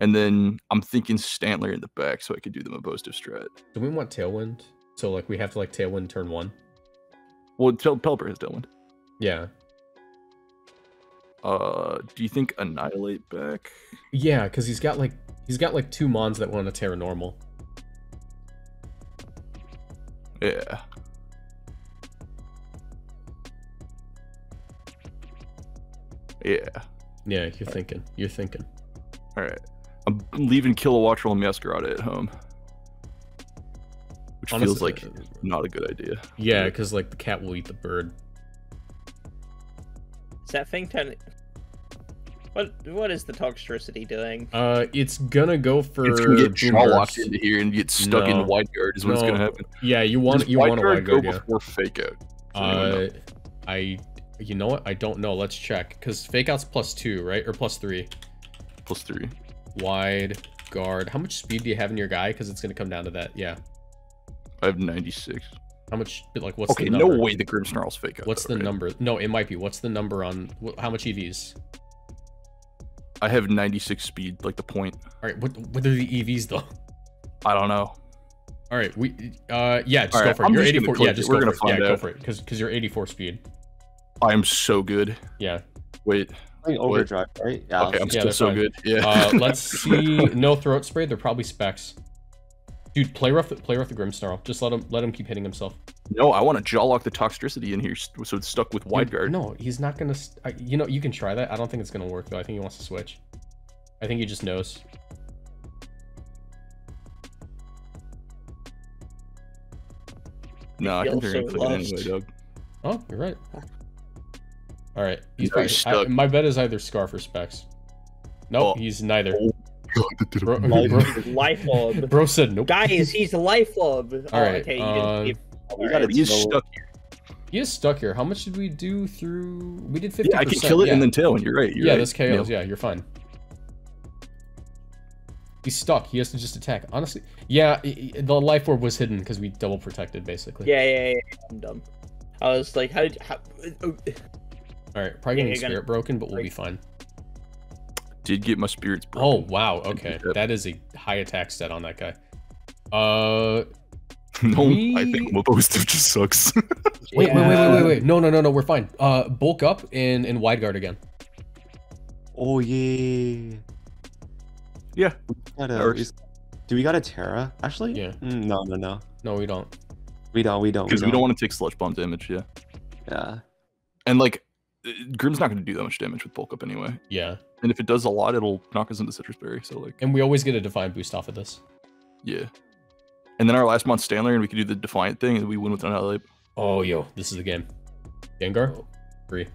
and then I'm thinking Stantler in the back, so I could do the Mabosstiff strat. Do we want Tailwind? So like we have to like Tailwind turn one. Well, Pelipper has Tailwind. Yeah. Uh, do you think Annihilate back? Yeah, because he's got like he's got like two mons that want to Terra Normal. Yeah. Yeah. Yeah, you're All thinking. Right. You're thinking. All right, I'm leaving Kilowattrel and Meowscarada at home, which Honestly, feels like not a good idea. Yeah, because like the cat will eat the bird. That thing ten what what is the Toxtricity doing? Uh it's gonna go for it's gonna get Charlocked into here and get stuck no. in the wide guard is no. what's gonna happen. Yeah, you want Does you want to wide guard go yeah. before fake out. Uh I you know what? I don't know. Let's check. Cause fake out's plus two, right? Or plus three. Plus three. Wide guard. How much speed do you have in your guy? Because it's gonna come down to that, yeah. I have ninety-six. How much, like, what's okay, the number? Okay, no way the Grimmsnarl's fake out. What's though, the right? number? No, it might be. What's the number on, wh how much E Vs? I have ninety-six speed, like the point. All right, what, what are the E Vs, though? I don't know. All right, we, uh, yeah, just All go right, for it. I'm you're eighty-four, yeah, just it. Go, We're for gonna it. Yeah, go for it. Yeah, go for it, because you're eighty-four speed. I am so good. Yeah. Wait. I think overdrive, right? Yeah, okay, I'm yeah, still so fine. good. Yeah. Uh, let's see. No throat spray. They're probably specs. Dude, play rough, play rough the Grimmsnarl. Just let him, let him keep hitting himself. No, I want to jaw lock the Toxtricity in here, so it's stuck with wide guard. No, he's not gonna. I, you know, you can try that. I don't think it's gonna work though. I think he wants to switch. I think he just knows. No, I can turn it anyway, Doug. Oh, you're right. All right, he's, he's probably, stuck. I, my bet is either Scarf or Specs. Nope, oh. he's neither. Oh. Bro, bro, life orb. Bro said nope. Guys, he's life orb. All oh, right. Okay, you uh, give... All right. He's so... stuck here. He is stuck here. How much did we do through? We did fifty percent. Yeah, I can kill it yeah. and then tail and you're right. You're yeah, right. this K Os. No. Yeah, you're fine. He's stuck. He has to just attack. Honestly, yeah, the life orb was hidden because we double protected basically. Yeah, yeah, yeah. I'm dumb. I was like, how did? How... All right, probably getting yeah, spirit gonna... broken, but we'll like... be fine. Did get my spirits broken. Oh wow, okay. That is a high attack stat on that guy. Uh No, we... I think Mabosstiff just sucks. wait, yeah. wait, wait, wait, wait, wait. No, no, no, no, we're fine. Uh bulk up and, and wide guard again. Oh yeah. Yeah. We a, is, do we got a Terra, actually? Yeah. Mm, no, no, no. No, we don't. We don't, we don't. Because we, we don't want to take sludge bomb damage, yeah. Yeah. And like Grimm's not going to do that much damage with bulk up anyway. Yeah. And if it does a lot, it'll knock us into Citrus Berry. So like. And we always get a Defiant boost off of this. Yeah. And then our last month Stantler, and we can do the Defiant thing, and we win with Annihilape. Oh, yo, this is the game. Gengar, oh. free,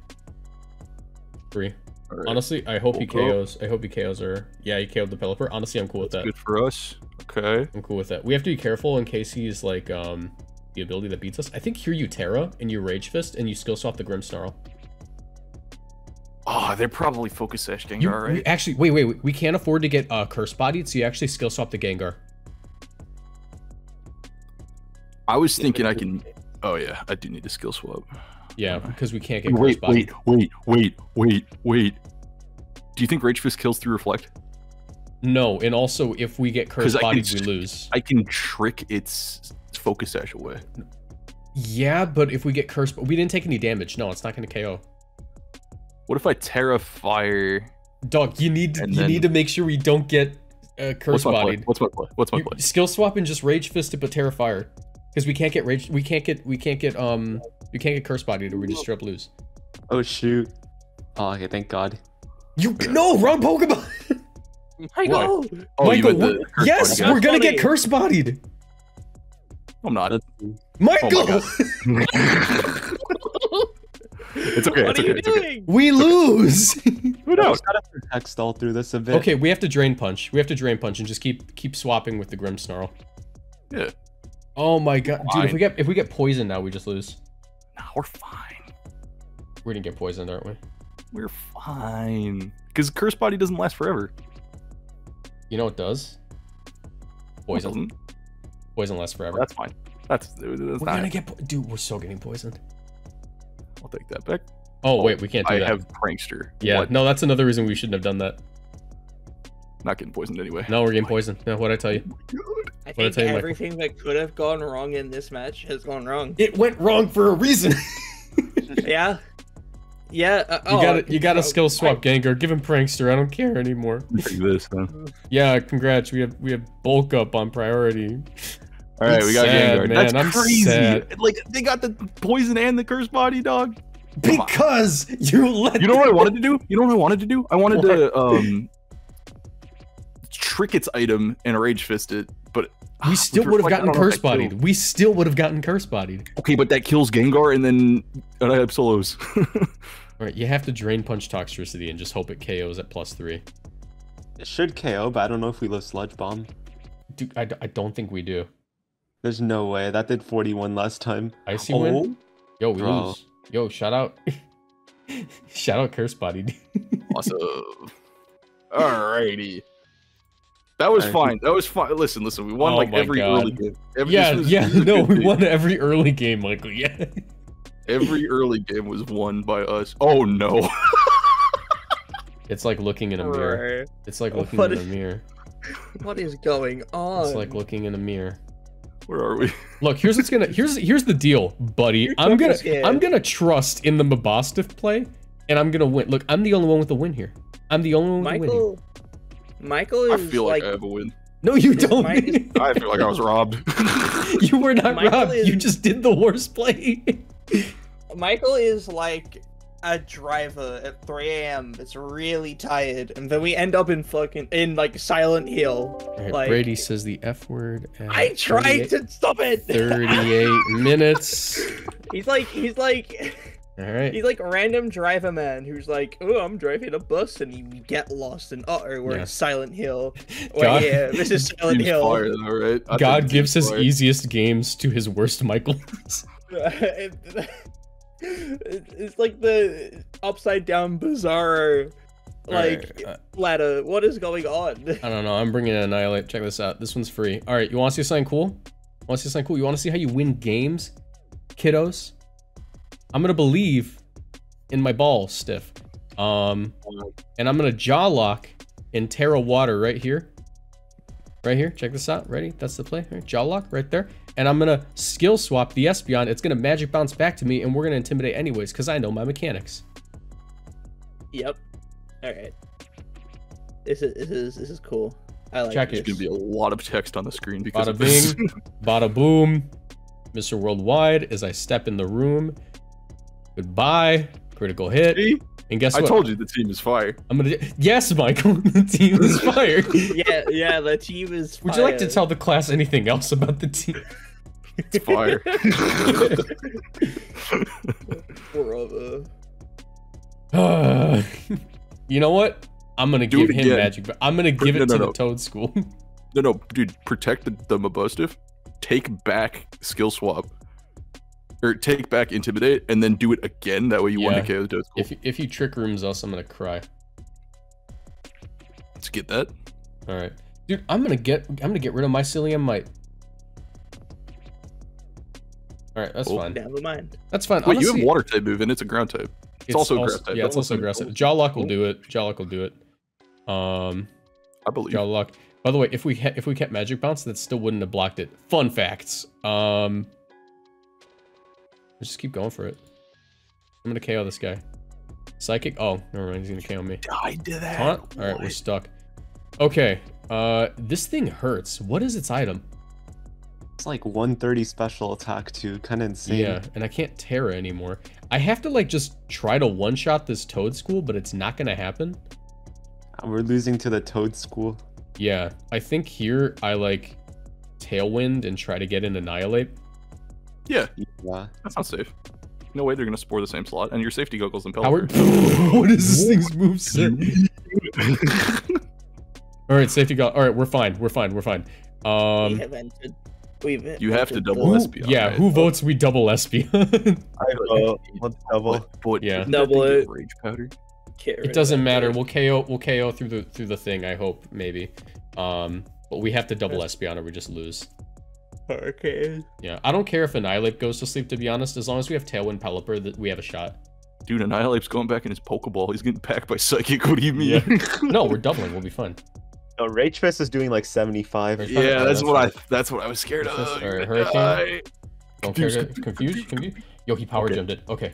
free. Right. Honestly, I hope Murkrow. he K Os. I hope he K Os her. Yeah, he K O'd the Pelipper. Honestly, I'm cool That's with that. Good for us. Okay. I'm cool with that. We have to be careful in case he's like um the ability that beats us. I think here you Terra and you Rage Fist and you skill swap the Grimmsnarl. Oh, they're probably Focus Sash Gengar, you, right? You actually, wait, wait, wait. We can't afford to get uh, Curse Bodied, so you actually skill swap the Gengar. I was thinking I can. Oh yeah, I do need to skill swap. Yeah, because we can't get wait, Curse Bodied. Wait, wait, wait, wait, wait. Do you think Rage Fist kills through Reflect? No, and also if we get Curse Bodied, we lose. I can trick its Focus Sash away. Yeah, but if we get Curse, but we didn't take any damage. No, it's not going to K O. What if I Terrifier? Dog, you need you then... need to make sure we don't get uh, curse bodied. What's my play? What's my play? What's my play? Skill swap and just Rage Fist it, but Terrifier, because we can't get rage. We can't get. We can't get. Um, we can't get curse bodied, or we just strip lose. Oh shoot! Oh, okay, thank God. You yeah. no wrong Pokemon. Michael. Oh, Michael. We're, yes, we're gonna get curse bodied. I'm not. Michael. Oh, It's okay. What it's are okay, you it's doing? Okay. We it's lose. Okay. Who knows? Got to text all through this event. Okay, we have to drain punch. We have to drain punch and just keep keep swapping with the Grimmsnarl. Yeah. Oh my god, fine. dude! If we get if we get poisoned now, we just lose. Nah, we're fine. We're gonna get poisoned, aren't we? We're fine. Because Curse Body doesn't last forever. You know what does? Poison. It doesn't. Poison lasts forever. That's fine. That's, that's we're not gonna it. get dude. We're still getting poisoned. I'll take that back. Oh, oh wait, we can't do I that. I have Prankster. Yeah, what? no, that's another reason we shouldn't have done that. Not getting poisoned anyway. No, we're getting poisoned. No, what'd I tell you? Oh my God. I what'd think I tell everything you, that could have gone wrong in this match has gone wrong. It went wrong for a reason. yeah. Yeah. Uh, oh, you gotta, you gotta so, skill swap I... Gengar. Give him Prankster. I don't care anymore. Take this, man. Yeah, congrats. We have we have bulk up on priority. All right, it's we got sad, Gengar. Man. That's I'm crazy. Sad. Like they got the poison and the curse body, dog. Because you let. You know what I wanted to do? You know what I wanted to do? I wanted what? to um trick its item and rage fist it, but we still would have gotten curse bodied. We still would have gotten curse bodied. Okay, but that kills Gengar, and then and I have solos. All right, you have to drain punch Toxtricity and just hope it K Os at plus three. It should K O, but I don't know if we live Sludge Bomb. Dude, I, I don't think we do. There's no way. That did forty-one last time. Icy oh. win? Yo, we Bro. lose. Yo, shout out. shout out Curse Body. awesome. Alrighty. That was fine. That was fine. Listen, listen. We won oh like every God. early game. Every, yeah, was, yeah. No, we game. won every early game, Michael. Yeah. Every early game was won by us. Oh, no. it's like looking in a mirror. Right. It's like looking what in is, a mirror. What is going on? It's like looking in a mirror. Where are we? Look, here's what's gonna here's here's the deal, buddy. You're I'm gonna scared. I'm gonna trust in the Mabosstiff play, and I'm gonna win. Look, I'm the only one with the win here. I'm the only one with Michael, the win. Here. Michael is I feel like, like I have a win. No, you don't. Is, I feel like I was robbed. you were not Michael robbed. Is, you just did the worst play. Michael is like a driver at three A M that's really tired, and then we end up in fucking in like Silent Hill. Right, like, Brady says the F word. I tried to stop it. Thirty-eight minutes. He's like, he's like, all right. He's like a random driver man who's like, oh, I'm driving a bus, and you get lost, and uh oh, we're yeah. in Silent Hill. Well, yeah, this is Silent Hill. Far, all right. God gives his far. easiest games to his worst Michaels. It's like the upside down bizarro like right. ladder. What is going on? I don't know. I'm bringing in Annihilape. Check this out. This one's free. All right, you want to see something cool? Want to see something cool? You want to see how you win games, kiddos? I'm gonna believe in my ball stiff, um, and I'm gonna jaw lock and Terra Water right here, right here. Check this out. Ready? That's the play. Right, jaw lock right there. And I'm gonna skill swap the Espeon. It's gonna magic bounce back to me, and we're gonna intimidate anyways, cause I know my mechanics. Yep. All right. This is this is this is cool. I like Check it. There's gonna be a lot of text on the screen because bada of this. Bing, bada boom. Mister Worldwide, as I step in the room. Goodbye. Critical hit. See? And guess what? I told you the team is fire. I'm gonna. Yes, Michael. The team is fire. yeah, yeah. The team is fire. Would you like to tell the class anything else about the team? It's fire. Brother. Uh, you know what? I'm gonna Do give him again. magic. But I'm gonna give no, it no, to no. the Toad School. No, no, dude, protect the, the Mabosstiff. Take back skill swap, or take back intimidate, and then do it again. That way you yeah. want to K O the Toad School. If if he trick rooms us, I'm gonna cry. Let's get that. All right, dude. I'm gonna get. I'm gonna get rid of Mycelium Might. All right, that's cool. fine. Never mind. That's fine. Wait, honestly, you have water type move, and it's a ground type. It's, it's also, also ground type. Yeah, it's also ground type. Jawlock will do it. Jawlock will do it. Um, I believe. Jawlock. By the way, if we if we kept Magic Bounce, that still wouldn't have blocked it. Fun facts. Um, let's just keep going for it. I'm gonna K O this guy. Psychic. Oh, never mind. He's gonna K O me. Died to that. Taunt? All right, we're stuck. Okay. Uh, this thing hurts. What is its item? It's like one thirty special attack too, kind of insane. Yeah, and I can't Terra anymore. I have to like just try to one-shot this Toad School, but it's not gonna happen. We're losing to the Toad School. Yeah, I think here I like Tailwind and try to get in Annihilape. Yeah, yeah, that's not safe. No way they're gonna spore the same slot, and your safety goggles and Pelipper. What is this thing's moveset? All right, safety go. All right, we're fine. We're fine. We're fine. Um. We have entered. We've you have to double Espeon. Yeah, right? who votes we double Espeon? I vote. Let's double. But yeah. Double it. Rage powder. It doesn't matter. We'll K O. We'll K O through the through the thing. I hope maybe. Um, but we have to double Espeon or we just lose. Okay. Yeah, I don't care if Annihilape goes to sleep. To be honest, as long as we have Tailwind Pelipper, that we have a shot. Dude, Annihilape's going back in his Pokeball. He's getting packed by Psychic. What do you mean? Yeah. No, we're doubling. We'll be fine. No, Rage Fist is doing like seventy-five. Yeah, yeah that's, that's what right. I that's what I was scared Fist, of. Or Hurricane. Confused, confused, confused, confused. Yo, he power gemmed it. Okay.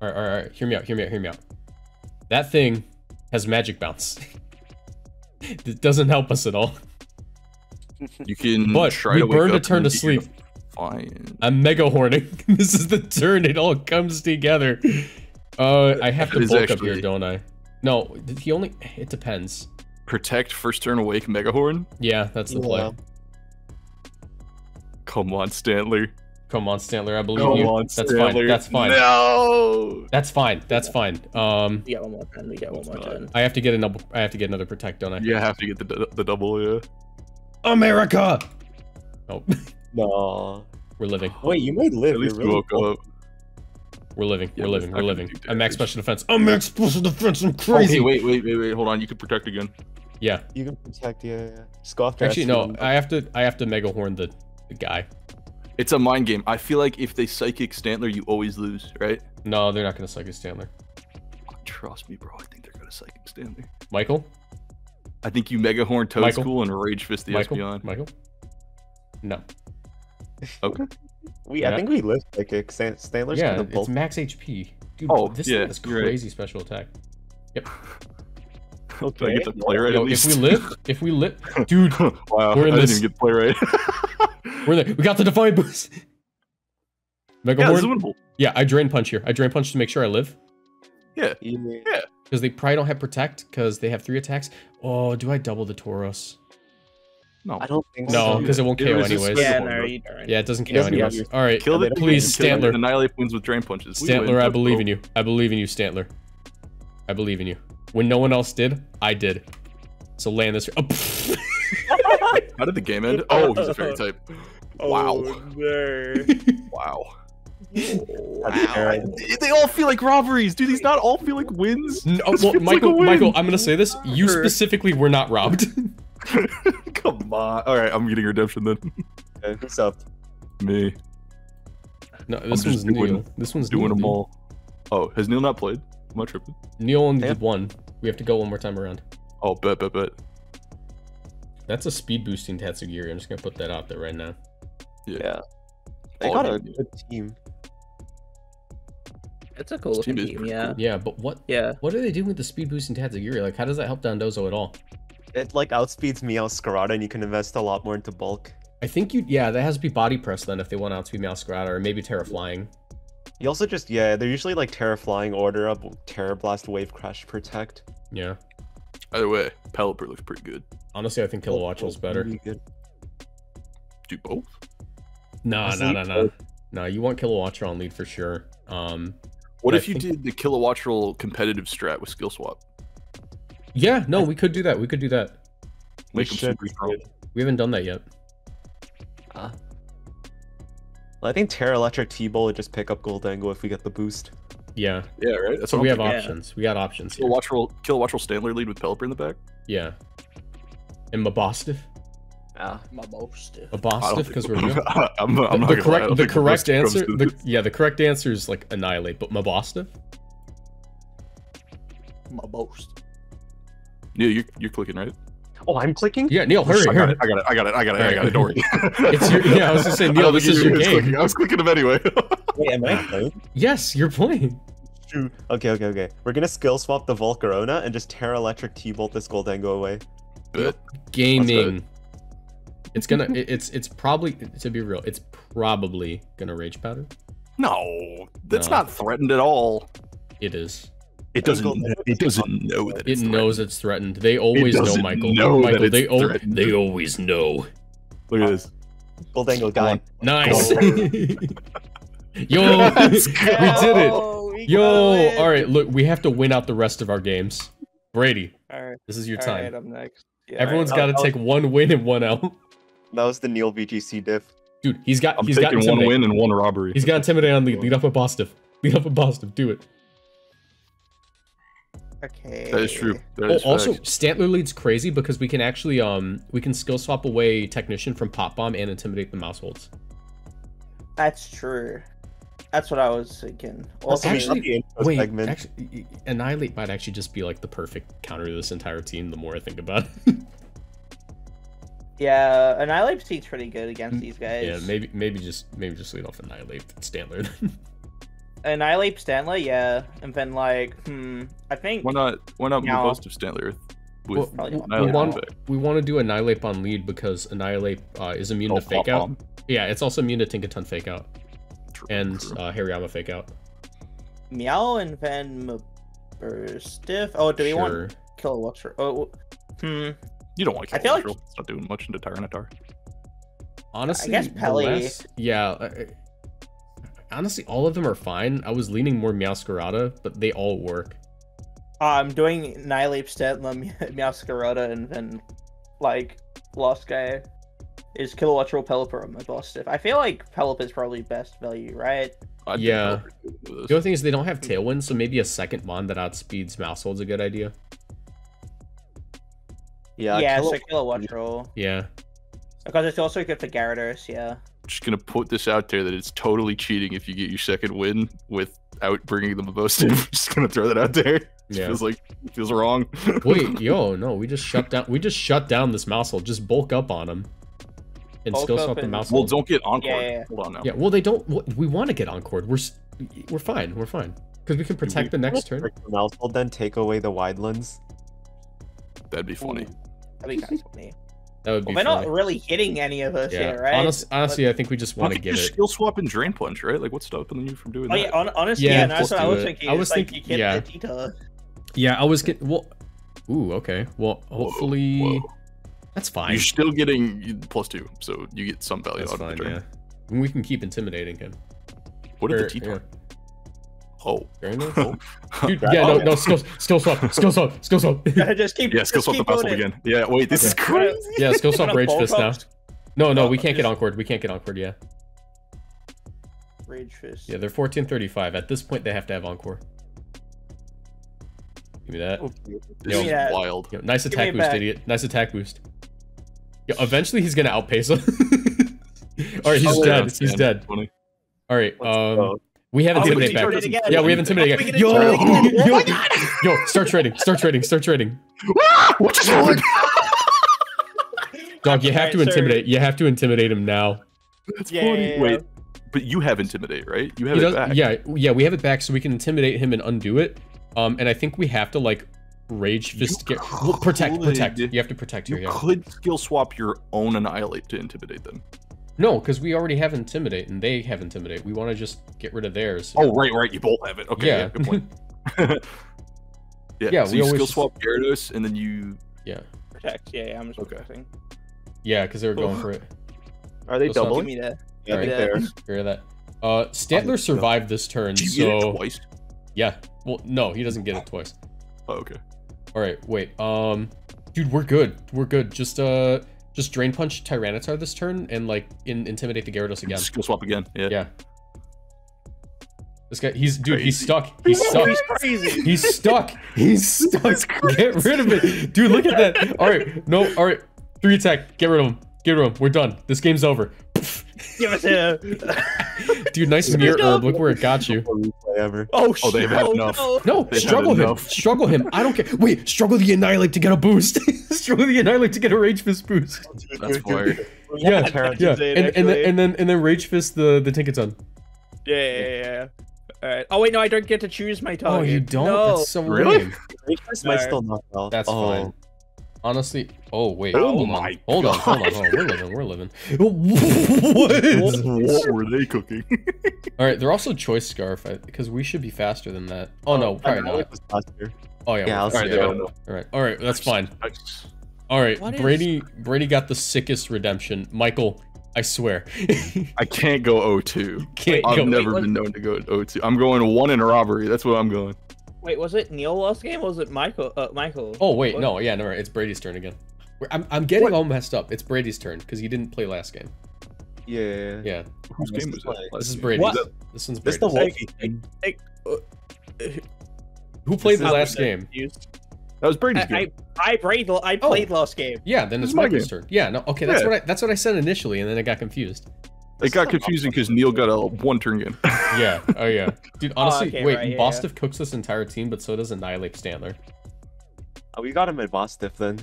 All right, all right, all right. Hear me out. Hear me out. Hear me out. That thing has Magic Bounce. It doesn't help us at all. You can. But try we to burned a turn to sleep. Fine. I'm mega horning. This is the turn. It all comes together. Uh, I have that to bulk actually... up here, don't I? No, he only. It depends. Protect first turn awake Megahorn? Yeah, that's the play. Yeah. Come on, Stantler. Come on, Stantler. I believe Come you. On, that's Stantler. fine. That's fine. No. That's fine. That's fine. Um. We got one more turn. We got one more turn. I have to get another. I have to get another protect, don't I? Yeah, I have to get the the double. Yeah. America. Nope. No. We're living. Wait, you might live. At least really woke cool. up. We're living, yeah, we're living, we're living. A max special defense. A max special defense, I'm crazy! Okay, wait, wait, wait, wait, hold on, you can protect again. Yeah. You can protect, yeah, yeah. Scoff Actually, no, I have to, I have to Mega Horn the, the guy. It's a mind game. I feel like if they Psychic Stantler, you always lose, right? No, they're not gonna Psychic Stantler. Trust me, bro, I think they're gonna Psychic Stantler. Michael? I think you Mega Horn Toad School and Rage Fist the Espeon. Michael? No. Okay. We, yeah. I think we live like a Stantler's yeah, kind of bulk. It's max H P. Dude, oh, this yeah, thing is crazy right. special attack. Yep. Okay. I get to play right Yo, at least. If we live, if we live, dude, wow, we're in I this. Didn't even get play right. We're in there. We got the Define Boost. Mega yeah, Horn. Yeah, I Drain Punch here. I Drain Punch to make sure I live. Yeah. Yeah. Because they probably don't have Protect because they have three attacks. Oh, do I double the Tauros? No, I don't think no, so. No, because it won't K O anyways. Yeah, no, you don't. Yeah, it doesn't K O anyways. All right, kill the please, kill Stantler. Annihilate wins with drain punches. Stantler, I believe in you. I believe in you, Stantler. I believe in you. When no one else did, I did. So land this. Oh, how did the game end? Oh, he's a fairy type. Wow. Wow. Wow. They all feel like robberies. Do these not all feel like wins? No, well, Michael, like win. Michael, I'm gonna say this. You specifically were not robbed. Come on. All right, I'm getting redemption then. Okay, who's up? Me. No, this I'm one's doing, Neil. This one's doing Neil, them dude. all. Oh, has Neil not played? Am I tripping? Neil only did one. We have to go one more time around. Oh, bet, bet, bet. That's a speed boosting Tatsugiri. I'm just gonna put that out there right now. Yeah. yeah. They got a good team. It's a cool looking team, team yeah. Cool. Yeah, but what? Yeah. What do they do with the speed boosting Tatsugiri? Like, how does that help Dondozo at all? It like outspeeds Meowscarada, and you can invest a lot more into bulk. I think you, yeah, that has to be body press then if they want to outspeed Meowscarada, or maybe Terra Flying. You also just, yeah, they're usually like Terra Flying, Order Up, Terra Blast, Wave Crash, Protect. Yeah. Either way, Pelipper looks pretty good. Honestly, I think Kilowattrel's better. Do both? No, no, no, no. No, you want Kilowattrel on lead for sure. Um, what if I you think... did the Kilowattrel competitive strat with Skill Swap? Yeah, no, we could do that. We could do that. We, Make should. we haven't done that yet. Uh, well, I think Terra Electric T-Bowl would just pick up Gholdengo if we get the boost. Yeah. Yeah, right? That's so what we I'm have thinking. options. Yeah. We got options. Kilowattrel, Kilowattrel Stantler lead with Pelipper in the back? Yeah. And Mabosstiff? Ah, Mabosstiff. Mabosstiff, because we're real. I'm not, I'm not the, the correct, the correct answer. The, yeah, the correct answer is like Annihilape, but Mabosstiff? Mabosstiff. Neil, you're, you're clicking, right? Oh, I'm clicking? Yeah, Neil, hurry, I hurry. Got it, I got it, I got it, I got it, don't worry. It's your, yeah, I was just saying, Neil, this is your game. Clicking. I was clicking him anyway. Wait, am I playing? Yes, you're playing. Shoot. Okay, okay, okay. We're going to skill swap the Volcarona and just Terra Electric T-Bolt this Gholdengo away. But gaming. It's gonna, it's, it's probably, to be real, it's probably gonna Rage Powder. No, that's no. not threatened at all. It is. It doesn't. It doesn't know that. It's it knows it's threatened. They always it know, Michael. Know Michael that they, o threatened. they always know. Look at this. Gholdengo guy. Nice. Yo, Let's go. we did it. We Yo, all right. Look, we have to win out the rest of our games. Brady, all right. this is your all time. Right, I'm next. Yeah, Everyone's right. got to take was... one win and one L. That was the NeilVGC diff. Dude, he's got. I'm he's taking got one win and one robbery. He's got Intimidate on lead. Lead up Mabosstiff. Lead up Mabosstiff. Do it. Okay. That is true. That oh, is also, fact. Stantler leads crazy because we can actually um we can skill swap away Technician from Pop Bomb and Intimidate the Mouseholds. That's true. That's what I was thinking. Also, actually, wait, actually, Annihilate might actually just be like the perfect counter to this entire team. The more I think about it. Yeah, Annihilape seems pretty good against these guys. Yeah, maybe maybe just maybe just lead off Annihilape Stantler. Annihilape Stantler, yeah, and then like, hmm, I think. Why not? Why not no. Mabosstiff Stantler? With well, we, want, we want to do Annihilape on lead because Annihilape uh, is immune oh, to Fake Out. On. Yeah, it's also immune to Tinkaton Fake Out true, and true. Uh, Hariyama Fake Out. Meow and then Mabosstiff. Oh, do we sure. want Kilowattrel? Oh, hmm. You don't want to kill Kilowattrel. Like... It's not doing much into Tyranitar. Honestly, I guess Peli. Less, yeah. I, honestly, all of them are fine. I was leaning more Meowscarada, but they all work. Uh, I'm doing Annihilape, Stantler, Meowscarada, and then, like, last guy is Kilowattrel, Pelipper, and Mabosstiff. I feel like Pelipper is probably best value, right? I'd yeah. The other thing is they don't have Tailwind, so maybe a second mon that outspeeds Mousehold's a good idea. Yeah, yeah, Kilo so Kilowattrel. Yeah. Because it's also good for Gyarados, yeah. Just gonna put this out there that it's totally cheating if you get your second win without bringing the Mabosstiff. Just gonna throw that out there. Yeah. It feels like it feels wrong. Wait, yo, no, we just shut down. We just shut down this Mousehold. Just bulk up on him, and bulk skill swap the Mousehold. Well, don't get Encored. Yeah, yeah, yeah. Hold on now. Yeah, well, they don't. We want to get Encored. We're we're fine. We're fine because we can protect we, the next turn. The Mousehold, then take away the Widelands. That'd be funny. Ooh. That'd be kind of funny. That would be well, they're funny. Not really hitting any of us yeah. here, right? Honest, honestly, but, I think we just want to get just it. Skill swap and Drain Punch, right? Like, what's stopping you from doing oh, that? Yeah, on, honestly, yeah, that's yeah, no, so what I was thinking. I was like, thinking, you yeah. The yeah, I was getting, well, ooh, okay. Well, hopefully, whoa, whoa. That's fine. You're still getting plus two, so you get some value that's out fine, of the Drain. Yeah. And we can keep intimidating him. What did the T-Tar? Oh, oh. Dude, yeah, oh. no, no, skill, skill swap, skill swap, skill swap. Yeah, just keep, yeah, skill swap the Mousehold again. Yeah, wait, this okay. is crazy. Yeah, skill swap Rage Fist now. No, no, we can't get Encored. We can't get Encored, yeah. Rage Fist. Yeah, they're fourteen thirty-five. At this point, they have to have Encore. Give me that. Okay. This Yo, is yeah. wild. Yo, nice attack boost, back. idiot. Nice attack boost. Yo, eventually, he's going to outpace him. All right, he's oh, dead. He's dead. Funny. All right, um... We have Intimidate oh, back. Again. Yeah, we have Intimidate oh, again. Yo, yo, oh yo, start trading, start trading, start trading. What just happened? Dog, you have right, to intimidate. Sir. You have to intimidate him now. That's yeah, funny. Yeah, yeah. Wait, but you have Intimidate, right? You have he it does, back. Yeah, yeah, we have it back so we can intimidate him and undo it. Um, and I think we have to like Rage Fist. Get, well, protect, protect. You have to protect your. You yeah. could skill swap your own Annihilate to intimidate them. No, because we already have Intimidate, and they have Intimidate. We want to just get rid of theirs. Oh, right, right. You both have it. Okay, yeah, yeah good point. yeah, yeah so we you always... skill swap Gyarados, and then you... Yeah. Protect. Yeah, yeah I'm just protecting. Okay. Yeah, because they were going for it. Are they skill doubling? Give me that. Yeah, all right, there. Screw that. Uh, Stantler survived this turn, so... Get it twice? Yeah. Well, no, he doesn't get it twice. Oh, okay. All right, wait. Um, dude, we're good. We're good. Just uh, just Drain Punch Tyranitar this turn and, like, in Intimidate the Gyarados again. Skill swap again, yeah. Yeah. This guy, he's, dude, crazy. he's stuck. He's stuck. He's crazy. He's stuck. He's stuck. Get rid of it. Dude, look at that. All right. No, all right. Three attack. Get rid of him. Get rid of him. We're done. This game's over. Give us a... Dude, nice mirror herb. Look where it got you. Oh, shit. Oh, they've had enough. No, they struggle him. Enough. Struggle him. I don't care. Wait, struggle the Annihilape to get a boost. Struggle the Annihilape to get a Rage Fist boost. That's fire. Yeah, yeah. yeah. And, and, then, and, then, and then Rage Fist the, the Tinkaton. Yeah, yeah, yeah. All right. Oh, wait, no, I don't get to choose my target. Oh, you don't? No. That's so really? Lame. Rage Fist might still knock out. That's oh. fine. Honestly, oh wait, oh hold, my on. hold on, hold on, hold on, we're living, we're living. What? What were they cooking? All right, they're also Choice Scarf because we should be faster than that. Oh no, probably not. Oh yeah, yeah all right, all right, all right, that's fine. All right, what Brady, is... Brady got the sickest redemption. Michael, I swear, I can't go oh two. Can't I've go, never wait, been known to go oh two. I'm going one in a robbery. That's what I'm going. Wait, was it Neil last game or was it Michael? Uh, Michael. Oh wait, what? no, yeah, no, it's Brady's turn again. We're, I'm, I'm getting what? all messed up. It's Brady's turn because he didn't play last game. Yeah. Yeah. Whose game was that? This is Brady's. What? This one's Brady's. This the I, I, uh, Who played the last game? Confused. That was Brady's game. I, I played. I played oh. last game. Yeah, then it's Michael's turn. Yeah, no, okay, that's yeah. what I, that's what I said initially, and then it got confused. It got confusing because Neil got a one turn in. Yeah, oh yeah. Dude, honestly, oh, okay, wait, right, Mabosstiff yeah, yeah. cooks this entire team, but so does Annihilape Stantler. Oh, we got him at Mabosstiff then.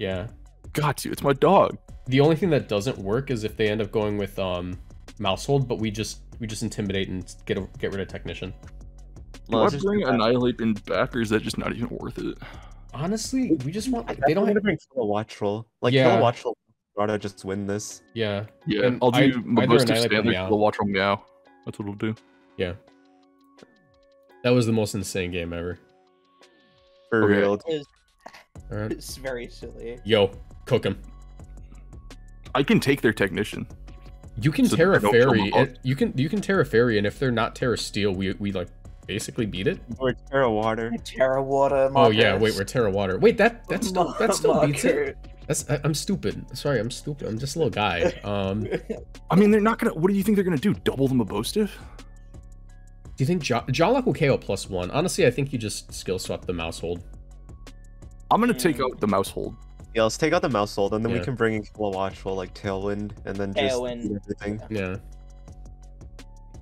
Yeah. Got you, it's my dog. The only thing that doesn't work is if they end up going with um Mousehold, but we just we just intimidate and get a, get rid of Technician. Do I bring Annihilape in backers that's just not even worth it? Honestly, we just want... Like, they don't want to bring Kilowattrel. Like, yeah. Kilowattrel. I'll just win this. Yeah. Yeah. And I'll do Mabosstiff Stantler Kilowattrel Meow. That's what we'll do. Yeah. That was the most insane game ever. For okay. real. It is, right. It's very silly. Yo, cook him. I can take their Technician. You can so Terra Fairy. It, you can you can Terra Fairy, and if they're not Terra Steel, we we like basically beat it. Or Terra Water. Terra Water. Marcus. Oh yeah. Wait, we're Terra Water. Wait, that that still that still beats it. That's, I, I'm stupid. Sorry, I'm stupid. I'm just a little guy. Um, I mean, they're not gonna. What do you think they're gonna do? Double the Mabosstiff? Do you think jo Jolock will K O plus one? Honestly, I think you just skill swap the Mousehold. I'm gonna take out the Mousehold. Yeah, let's take out the Mousehold, and then yeah. we can bring in Kilowattrel, like Tailwind, and then just Tailwind. everything. Yeah.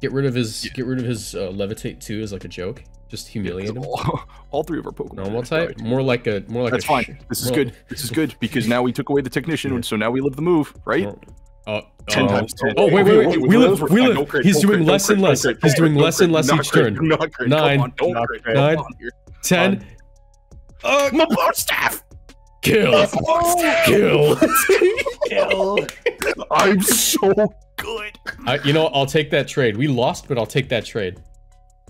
Get rid of his. Yeah. Get rid of his uh, Levitate too as like a joke. Just humiliate yeah, him. All, all three of our Pokemon. Normal type? More like a more like That's a fine. This is good. This is good because now we took away the Technician, yeah. so now we live the move, right? Uh, ten uh, times ten. Oh wait, wait, wait. wait. We live we live. He's, crit, he's doing crit, less and less. Crit, he's doing less and less each turn. Nine. Nine. Ten. Uh Mabosstiff! Kill. Kill. Kill. I'm so good. I, you know, I'll take that trade. We lost, but I'll take that trade.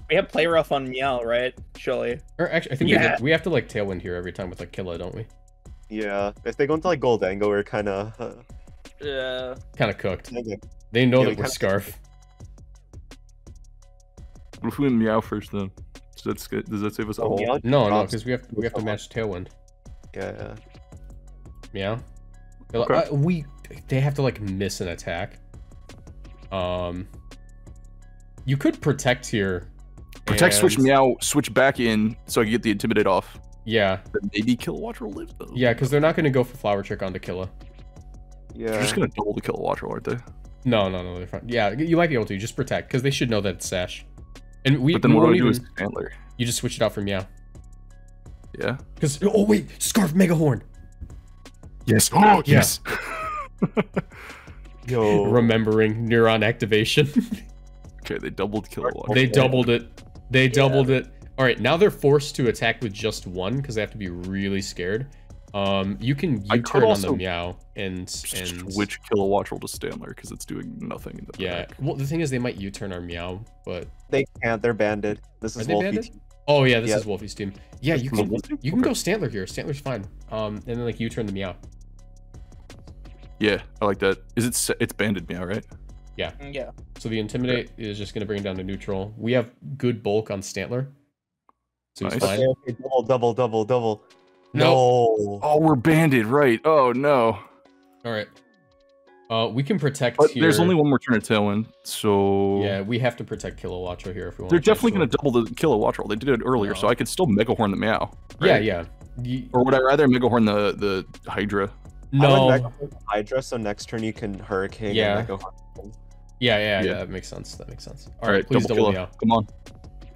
We have play rough on Meow, right? Surely. Or actually, I think yeah. we, have, we have to like Tailwind here every time with like Killa, don't we? Yeah. If they go into like Gholdengo, we're kind of. Uh... Yeah. Kind of cooked. Okay. They know yeah, that we we're Scarf. Cooked. What if we Meow first then? Does that, get, does that save us oh, all? Meow no, no, because we have we have to match Tailwind. Yeah. yeah. Meow. Okay. Like, uh, we they have to like miss an attack. Um. You could protect here. Protect, and... switch Meow, switch back in so I can get the Intimidate off. Yeah. But maybe Kilowattrel lives though. Yeah, because they're not going to go for Flower Trick onto Killa. Yeah. They're just going to double the Kilowattrel, aren't they? No, no, no. They're fine. Yeah, you might be able to. Just protect, because they should know that it's Sash. And we, but then we what do I do even... with Stantler? You just switch it out for Meow. Yeah. Because, oh wait, Scarf Mega Horn. Yes. Oh, yes. Yeah. Yo. Remembering Neuron Activation. Okay, they doubled Kilowattrel. They doubled it. They doubled yeah. it. All right, now they're forced to attack with just one because they have to be really scared. Um, you can U-turn on the Meow and and switch Kilowattrel to Stantler because it's doing nothing. In the yeah. Back. Well, the thing is, they might U-turn our Meow, but they can't. They're banded. This is Wolfie's team. Oh yeah, this yeah. is Wolfie's team. Yeah, you can you can go Stantler here. Stantler's fine. Um, and then like U-turn the Meow. Yeah, I like that. Is it it's banded Meow, right? Yeah. Yeah. So the Intimidate is just going to bring him down to neutral. We have good bulk on Stantler. So he's nice. Fine. Okay, double, double, double, double. No. no. Oh, we're banded, right. Oh, no. All right. Uh, we can protect but here. There's only one more turn to Tailwind, so... Yeah, we have to protect Kilowattrel here if we want They're to. They're definitely going to double the Kilowattrel. They did it earlier, no. so I could still Mega Horn the Meow. Right? Yeah, yeah. Or would I rather Mega Horn the, the Hydra? No. I would Hydra, so next turn you can Hurricane yeah. and Mega Horn. Yeah, yeah, yeah, yeah, that makes sense. That makes sense. All, All right, right, please double, double Meow. Come on.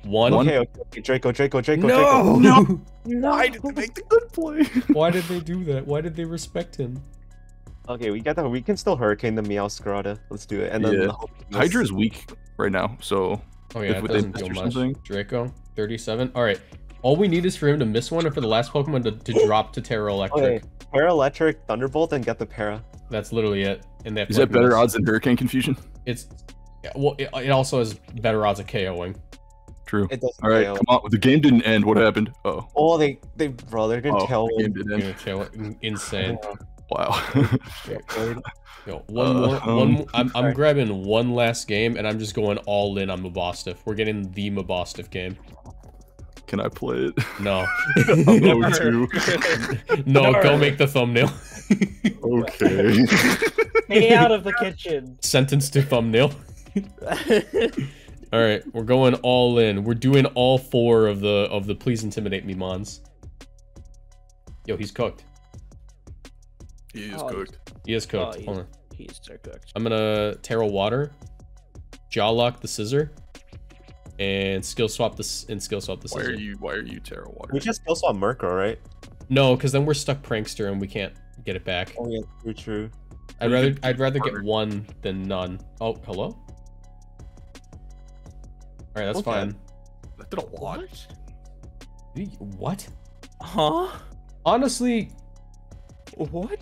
One. Okay, okay, Draco, Draco, Draco, no! Draco. No! No! Why did they make the good play? Why did they do that? Why did they respect him? Okay, we got that. We can still Hurricane the Meowscarada. Let's do it. And then yeah. the whole Hydra is weak right now, so... Oh yeah, if, it doesn't do much. Something. Draco, thirty-seven. All right. All we need is for him to miss one and for the last Pokemon to, to drop to Terra Electric. Okay. Terra Electric, Thunderbolt, and get the Para. That's literally it. And they have is that better miss. odds than Hurricane Confusion? It's... Yeah, well, it, it also has better odds of KOing. True. It doesn't All right, fail. Come on. The game didn't end. What happened? Uh oh. Oh, they, they, bro, they're gonna oh, tell the game didn't end. They're gonna tell insane. Wow. Yo, one uh, more. Um, one. I'm, I'm grabbing one last game, and I'm just going all in on Mabosstiff. We're getting the Mabosstiff game. Can I play it? No. oh two. No, no, go make the thumbnail. Okay. Stay out of the kitchen. Sentence to thumbnail. All right, we're going all in. We're doing all four of the of the please intimidate me mons. Yo, he's cooked. He is oh, cooked. He is cooked. Oh, Hold on. He's so cooked. I'm gonna Terra Water, Jawlock the Scissor, and skill swap this and skill swap the Scissor. Why are you Why are you Terra Water? We just skill swap Murkrow, right? No, because then we're stuck Prankster and we can't get it back. Oh yeah, true, true. I'd rather I'd rather get one than none. Oh, hello. All right, that's okay. fine. That did a lot. What? Huh? Honestly. What?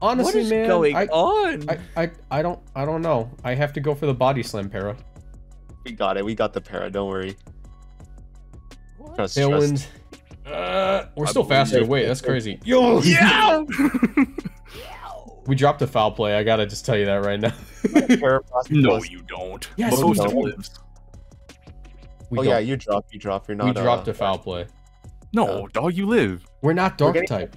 Honestly, what is man. Going I, on? I, I I don't I don't know. I have to go for the body slam para. We got it. We got the para. Don't worry. What? Trust, Tailwind. Trust. Uh, we're I still faster. Wait, that's crazy. Yo. Yeah. We dropped a foul play. I gotta just tell you that right now. No, you don't. Yes, Most you don't. Lives. We oh don't. yeah, you drop, you drop, you're not- We dropped uh, a foul play. No, uh, dog, you live. We're not dark they're getting, type.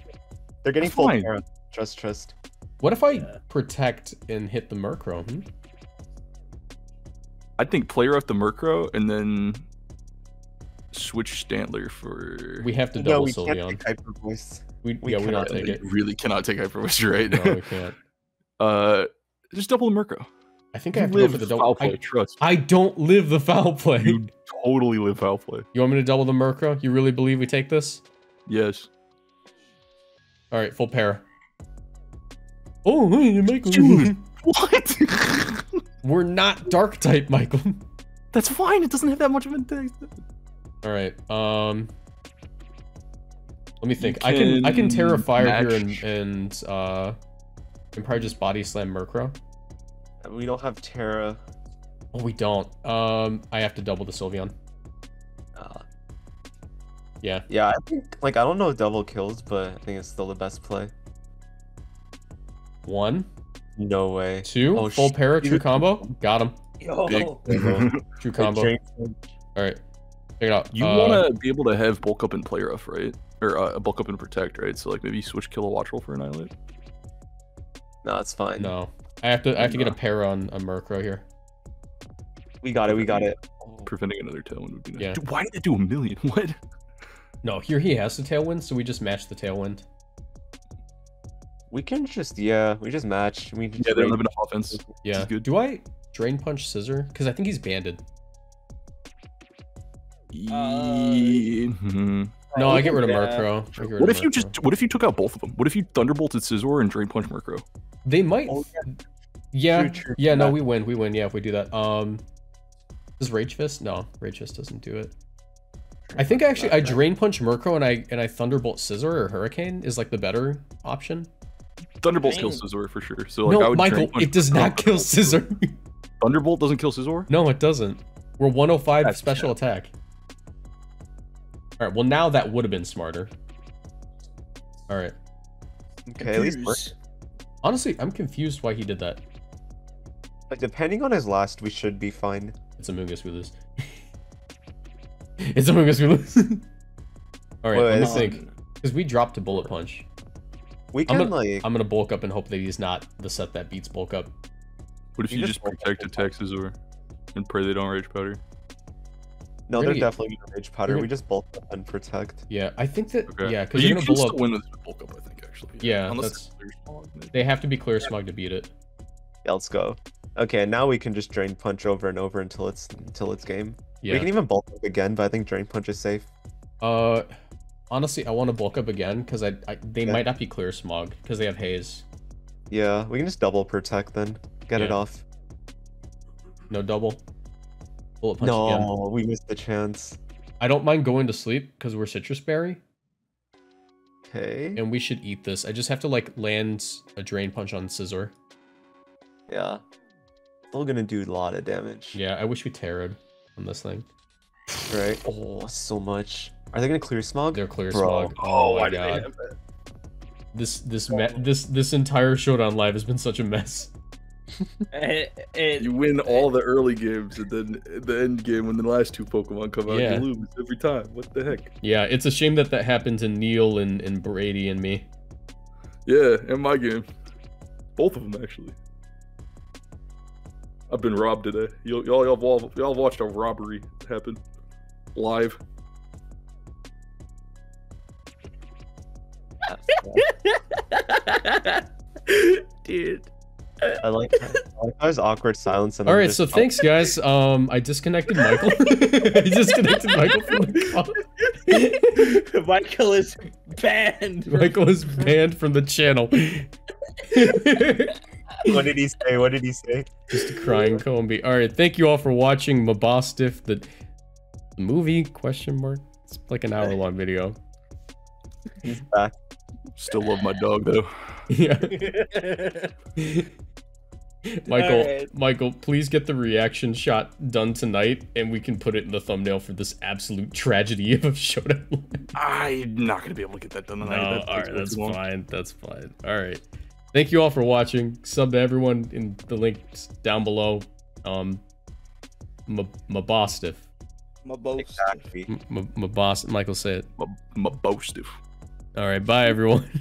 They're getting That's full para. Trust, trust. What if I yeah. protect and hit the Murkrow? Hmm? I think play rough the Murkrow and then switch Stantler for- We have to double no, we Sylveon. Can't take voice. We, we, yeah, we cannot take it. We really cannot take Hyper Voice, right? No, we can't. uh, just double the Murkrow. I think you I have to live go for the double. Foul play, I, trust. I don't live the foul play. You totally live foul play. You want me to double the Murkrow? You really believe we take this? Yes. All right, full para. Oh, hey, Michael. Dude, what? We're not dark type, Michael. That's fine. It doesn't have that much of a taste. All right. Um. Let me think. Can I can I can Terra Fire match. here and and uh, and probably just body slam Murkrow. We don't have Terra. Oh, we don't. Um, I have to double the Sylveon. Uh, yeah. Yeah, I think, like, I don't know if double kills, but I think it's still the best play. One. No way. Two. Oh, full para, true combo. Got him. Yo. True combo. All right. Check it out. You uh, want to be able to have bulk up and play rough, right? Or uh, bulk up and protect, right? So, like, maybe switch Kilowattrel for Annihilate. No, that's fine. No. I have to I have to get a pair on a Murkrow here. We got it, we got it. Preventing another Tailwind would be nice. Yeah. Dude, why did it do a million? What? No, here he has the Tailwind, so we just match the Tailwind. We can just, yeah, we just match. We just yeah, they don't have enough offense. Yeah. Good. Do I Drain Punch Scissor? Because I think he's banded. Uh, mm-hmm. No, I get rid of Murkrow. What of if Murkrow. you just, what if you took out both of them? What if you Thunderbolted Scizor and Drain Punch Murkrow? They might. Oh, yeah. Yeah, Future. yeah, no, we win, we win, yeah, if we do that. Um, does Rage Fist? No, Rage Fist doesn't do it. I think actually I Drain Punch Murkrow and I and I Thunderbolt Scizor or Hurricane is like the better option. Thunderbolt kills Scizor for sure. So like, no, I would Michael, it does not kill Scizor. Thunderbolt doesn't kill Scizor? No, it doesn't. We're one oh five That's special it. attack. All right, well now that would have been smarter. All right. Okay, at least. Honestly, I'm confused why he did that. Like, depending on his last, we should be fine. It's Amoonguss we lose. It's Amoonguss we lose. Alright, wait, wait, let's think. Because we dropped to Bullet Punch. We can, I'm gonna, like... I'm gonna bulk up and hope that he's not the set that beats bulk up. What if you, you just, just protect attacks Scizor and pray they don't Rage Powder? No, they're get... definitely gonna Rage Powder. Gonna... We just bulk up and protect. Yeah, I think that... Okay. Yeah, because you're gonna can bulk still up. Win with bulk up, I think, actually. Yeah, yeah, unless that's... They have to be Clear Smog to beat it. Yeah, let's go. Okay, now we can just Drain Punch over and over until it's until it's game. Yeah. We can even bulk up again, but I think Drain Punch is safe. Uh... Honestly, I want to bulk up again because I, I they yeah. might not be Clear Smog because they have Haze. Yeah, we can just double protect then. Get yeah. it off. No double. Bullet punch no, again. No, we missed the chance. I don't mind going to sleep because we're Citrus Berry. Okay. And we should eat this. I just have to like land a Drain Punch on Scizor. Yeah. Still gonna do a lot of damage. Yeah, I wish we Terra'd on this thing. Right. Oh, so much. Are they gonna Clear Smog? They're Clear Bro. Smog. Oh, oh my god. This this oh. this this entire Showdown live has been such a mess. it, it, you win it, all the early games, and then the end game when the last two Pokemon come out, yeah. you lose every time. What the heck? Yeah, it's a shame that that happened to Neil and and Brady and me. Yeah, and my game, both of them actually. I've been robbed today. Y'all y'all y'all watched a robbery happen live. Dude, I like that. I like that awkward silence. And all right, so thanks guys. Um, I disconnected Michael. I disconnected Michael from the call. Michael is banned. Michael is banned from the channel. What did he say? What did he say? Just a crying Combi. All right, thank you all for watching Mabosstiff, the movie question mark. It's like an hour long video. He's back. Still love my dog though. Yeah. Michael, right. Michael, please get the reaction shot done tonight, and we can put it in the thumbnail for this absolute tragedy of Showdown. I'm not gonna be able to get that done tonight. No, that all right, that's long. fine. That's fine. All right. Thank you all for watching. Sub to everyone in the links down below. Um, Mabosstiff. Mabosstiff. Mabosstiff. Michael, say it. Mabosstiff. All right, bye everyone.